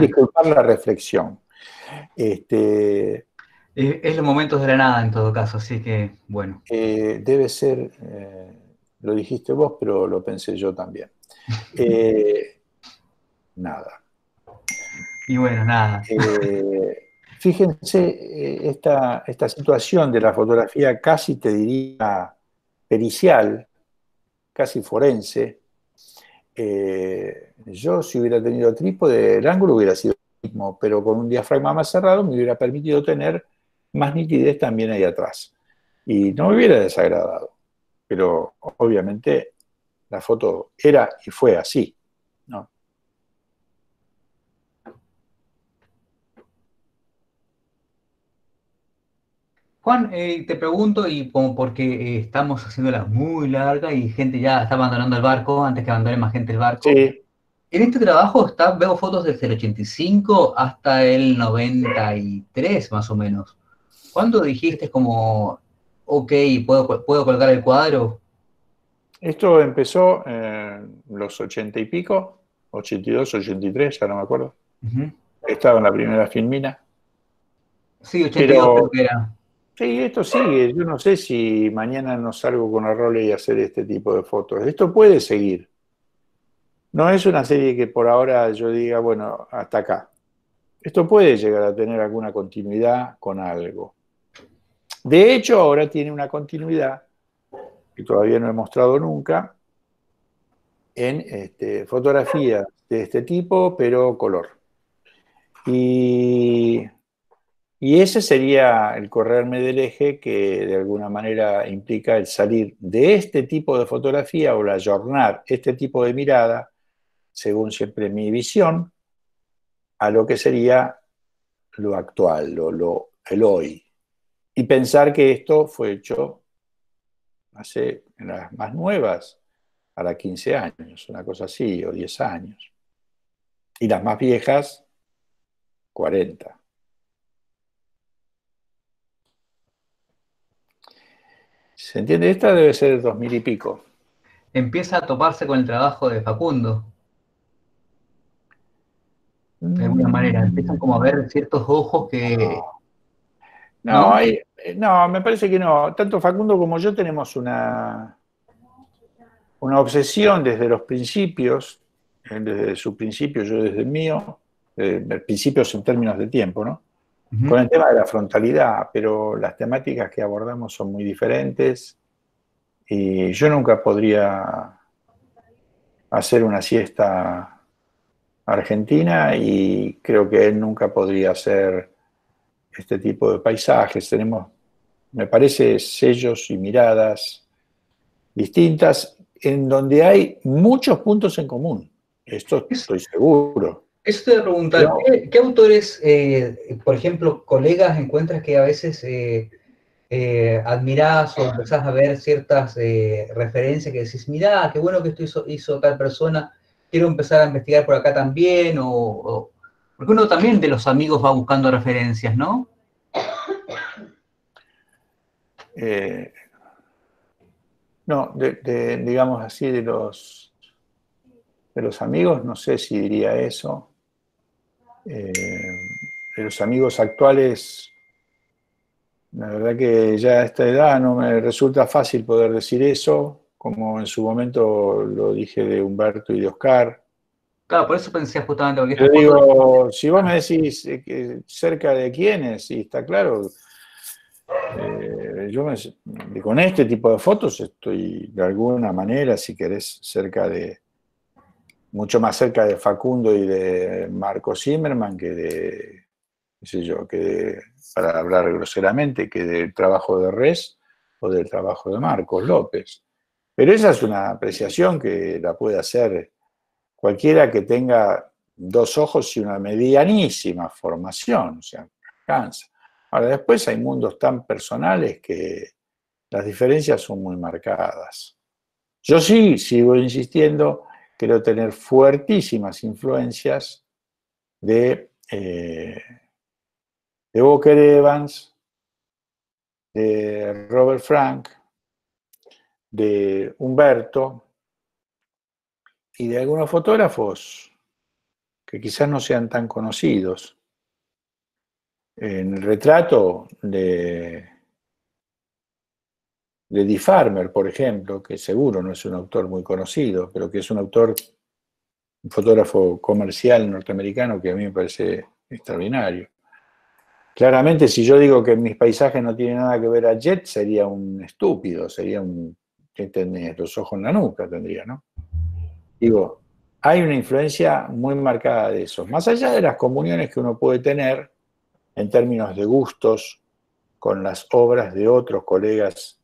Disculpar la reflexión. Es los momentos de la nada en todo caso, así que bueno. Debe ser, lo dijiste vos, pero lo pensé yo también. Nada. Y bueno, nada. Fíjense esta situación de la fotografía casi, te diría, pericial, casi forense. Yo si hubiera tenido trípode, el ángulo hubiera sido el mismo, pero con un diafragma más cerrado me hubiera permitido tener más nitidez también ahí atrás. Y no me hubiera desagradado, pero obviamente la foto era y fue así, ¿no? Juan, te pregunto, y como porque estamos haciéndola muy larga y gente ya está abandonando el barco, antes que abandone más gente el barco. Sí. En este trabajo veo fotos desde el 85 hasta el 93, más o menos. ¿Cuándo dijiste como, ok, puedo colgar el cuadro? Esto empezó en los 80 y pico, 82, 83, ya no me acuerdo. Uh-huh. Estaba en la primera filmina. Sí, 82 creo que era. Sí, esto sigue. Yo no sé si mañana no salgo con la rola y hacer este tipo de fotos. Esto puede seguir. No es una serie que por ahora yo diga, bueno, hasta acá. Esto puede llegar a tener alguna continuidad con algo. De hecho, ahora tiene una continuidad que todavía no he mostrado nunca en fotografías de este tipo, pero color. Y ese sería el correrme del eje que de alguna manera implica el salir de este tipo de fotografía o el ayornar este tipo de mirada, según siempre mi visión, a lo que sería lo actual, el hoy. Y pensar que esto fue hecho hace, en las más nuevas, a las 15 años, una cosa así, o 10 años. Y las más viejas, 40. ¿Se entiende? Esta debe ser 2000 y pico. Empieza a toparse con el trabajo de Facundo. De alguna manera, empiezan como a ver ciertos ojos que... No, me parece que no. Tanto Facundo como yo tenemos una obsesión desde los principios, desde su principio, yo desde el mío, principios en términos de tiempo, ¿no? Uh-huh. Con el tema de la frontalidad, pero las temáticas que abordamos son muy diferentes y yo nunca podría hacer una siesta argentina y creo que él nunca podría hacer este tipo de paisajes. Tenemos, me parece, sellos y miradas distintas en donde hay muchos puntos en común. Esto estoy seguro. Eso te voy a preguntar, no. ¿Qué autores, por ejemplo, colegas, encuentras que a veces admirás o empezás a ver ciertas referencias que decís, mirá, qué bueno que esto hizo tal persona, quiero empezar a investigar por acá también? Porque uno también de los amigos va buscando referencias, ¿no? No, digamos así, de los amigos, no sé si diría eso. De los amigos actuales, la verdad que ya a esta edad no me resulta fácil poder decir eso, como en su momento lo dije de Humberto y de Oscar. Claro, por eso pensé justamente... Porque yo digo, si vos me decís cerca de quiénes, y está claro... con este tipo de fotos estoy de alguna manera, si querés, cerca de, mucho más cerca de Facundo y de Marco Zimmerman que de, qué sé yo, que de, para hablar groseramente, que del trabajo de Res o del trabajo de Marcos López. Pero esa es una apreciación que la puede hacer cualquiera que tenga dos ojos y una medianísima formación, o sea, alcanza. Ahora, después hay mundos tan personales que las diferencias son muy marcadas. Yo sí sigo insistiendo, quiero tener fuertísimas influencias de Walker Evans, de Robert Frank, de Humberto y de algunos fotógrafos que quizás no sean tan conocidos. En el retrato de Dee Farmer, por ejemplo, que seguro no es un autor muy conocido, pero que es un autor, un fotógrafo comercial norteamericano que a mí me parece extraordinario. Claramente, si yo digo que mis paisajes no tienen nada que ver a Jet, sería un estúpido, sería un... ¿Qué tenés? Los ojos en la nuca tendría, ¿no? Digo, hay una influencia muy marcada de eso. Más allá de las comuniones que uno puede tener en términos de gustos, con las obras de otros colegas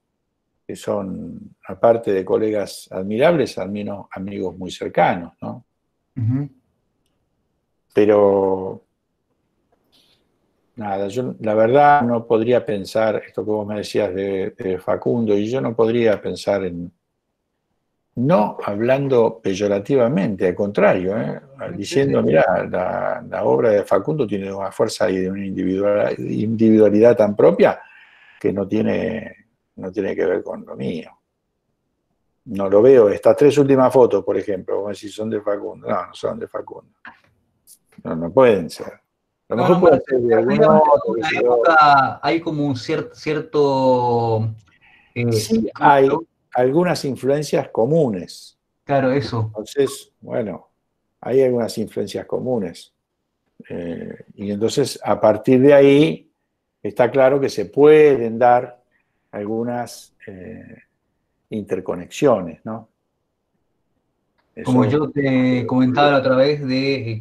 que son, aparte de colegas admirables, al menos amigos muy cercanos, ¿no? Uh-huh. Pero, nada, yo la verdad no podría pensar, esto que vos me decías de Facundo, y yo no podría pensar en, no hablando peyorativamente, al contrario, diciendo, mirá, la obra de Facundo tiene una fuerza y de una individualidad tan propia que no tiene que ver con lo mío. No lo veo. Estas tres últimas fotos, por ejemplo, vamos a decir, son de Facundo. No, no son de Facundo. No, no pueden ser. A lo mejor puede ser de algún otro. En una época hay como un cierto... sí, hay... algunas influencias comunes. Claro, eso. Entonces, bueno, hay algunas influencias comunes. Y entonces, a partir de ahí, está claro que se pueden dar algunas interconexiones, ¿no? Eso. Como yo te comentaba la otra vez,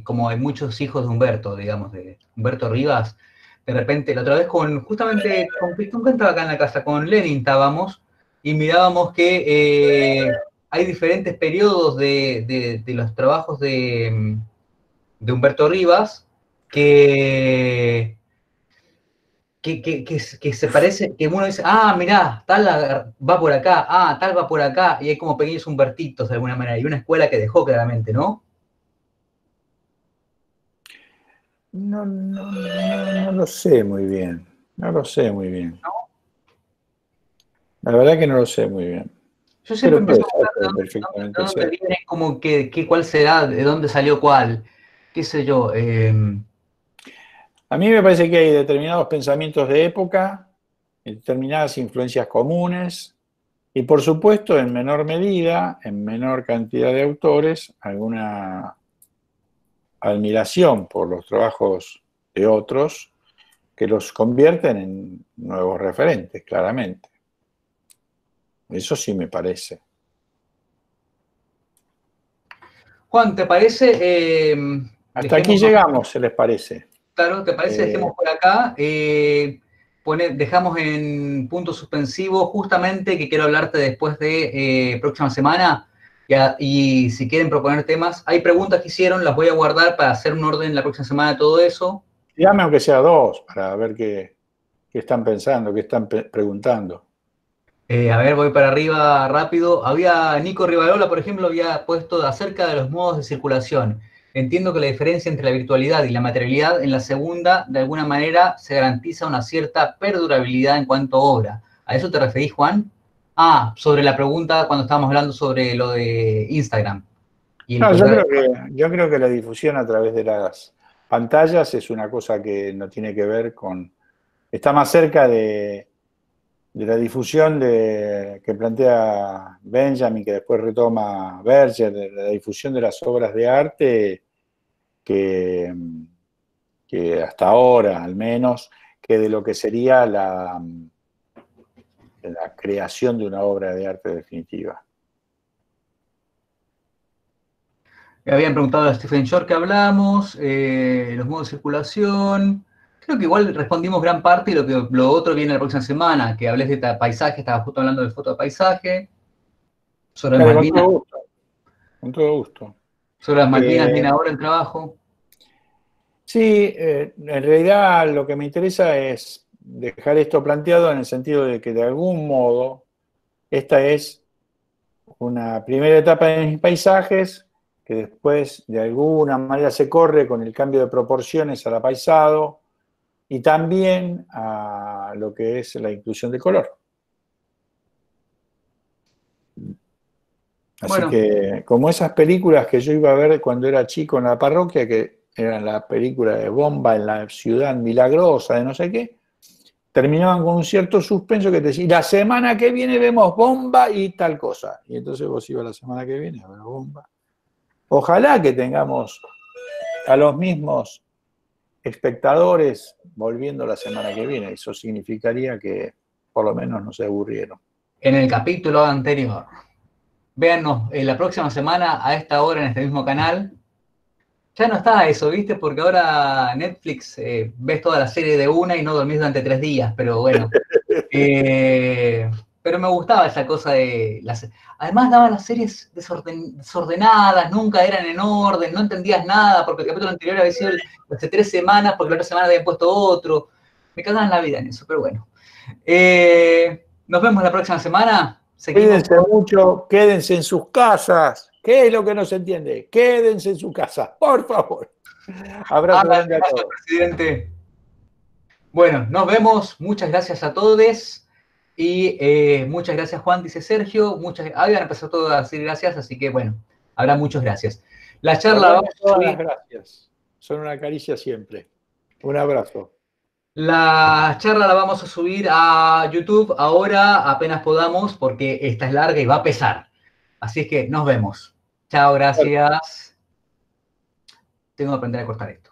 como hay muchos hijos de Humberto, digamos, de Humberto Rivas, de repente, la otra vez justamente, nunca estaba acá en la casa, con Lenin estábamos, y mirábamos que hay diferentes periodos de los trabajos de Humberto Rivas que se parece, que uno dice, ah, mirá, tal va por acá, ah, tal va por acá, y hay como pequeños Humbertitos de alguna manera, y una escuela que dejó claramente, ¿no? No lo sé muy bien, no lo sé muy bien. ¿No? La verdad que no lo sé muy bien. Yo siempre pensé perfectamente. Como que cuál será, de dónde salió cuál, qué sé yo. A mí me parece que hay determinados pensamientos de época, determinadas influencias comunes, y por supuesto, en menor medida, en menor cantidad de autores, alguna admiración por los trabajos de otros que los convierten en nuevos referentes, claramente. Eso sí me parece. Juan, ¿te parece? Hasta aquí llegamos, ¿se les parece? Claro, ¿te parece? Dejemos por acá. Dejamos en punto suspensivo justamente que quiero hablarte después de próxima semana. Y si quieren proponer temas, hay preguntas que hicieron, las voy a guardar para hacer un orden la próxima semana de todo eso. Dígame aunque sea dos, para ver qué están pensando, qué están preguntando. A ver, voy para arriba rápido. Había Nico Rivarola, por ejemplo, había puesto acerca de los modos de circulación. Entiendo que la diferencia entre la virtualidad y la materialidad en la segunda, de alguna manera, se garantiza una cierta perdurabilidad en cuanto a obra. ¿A eso te referís, Juan? Ah, sobre la pregunta cuando estábamos hablando sobre lo de Instagram. No, yo creo que la difusión a través de las pantallas es una cosa que no tiene que ver con... Está más cerca de la difusión que plantea Benjamin, que después retoma Berger, de la difusión de las obras de arte, que hasta ahora al menos, que de lo que sería la creación de una obra de arte definitiva. Me habían preguntado a Stephen Shore que hablamos, los modos de circulación. Creo que igual respondimos gran parte y lo otro viene la próxima semana, que hables de paisaje, estaba justo hablando de foto de paisaje. Sobre las Malvinas. Con todo gusto. Sobre las Malvinas viene ahora el trabajo. Sí, en realidad lo que me interesa es dejar esto planteado en el sentido de que de algún modo esta es una primera etapa de mis paisajes, que después de alguna manera se corre con el cambio de proporciones al apaisado y también a lo que es la inclusión de color. Así que, como esas películas que yo iba a ver cuando era chico en la parroquia, que eran la película de bomba en la ciudad milagrosa, de no sé qué, terminaban con un cierto suspenso que te decía, la semana que viene vemos bomba y tal cosa. Y entonces vos ibas la semana que viene a ver bomba. Ojalá que tengamos a los mismos espectadores volviendo la semana que viene. Eso significaría que por lo menos no se aburrieron. En el capítulo anterior. Véannos la próxima semana a esta hora en este mismo canal. Ya no está eso, ¿viste? Porque ahora Netflix ves toda la serie de una y no dormís durante 3 días, pero bueno. Pero me gustaba esa cosa de... Además daban las series desordenadas, nunca eran en orden, no entendías nada, porque el capítulo anterior había sido hace 3 semanas, porque la otra semana habían puesto otro. Me cagaban la vida en eso, pero bueno. Nos vemos la próxima semana. Seguimos. Cuídense mucho, quédense en sus casas. ¿Qué es lo que no se entiende? Quédense en su casa, por favor. Abrazo grande a todos. Presidente. Bueno, nos vemos. Muchas gracias a todos. Y muchas gracias, Juan, dice Sergio. Habían empezado todos a decir gracias, así que bueno, habrá muchas gracias. La charla vamos a subir. Gracias. Son una caricia siempre. Un abrazo. La charla la vamos a subir a YouTube ahora, apenas podamos, porque esta es larga y va a pesar. Así es que nos vemos. Chao, gracias. Tengo que aprender a cortar esto.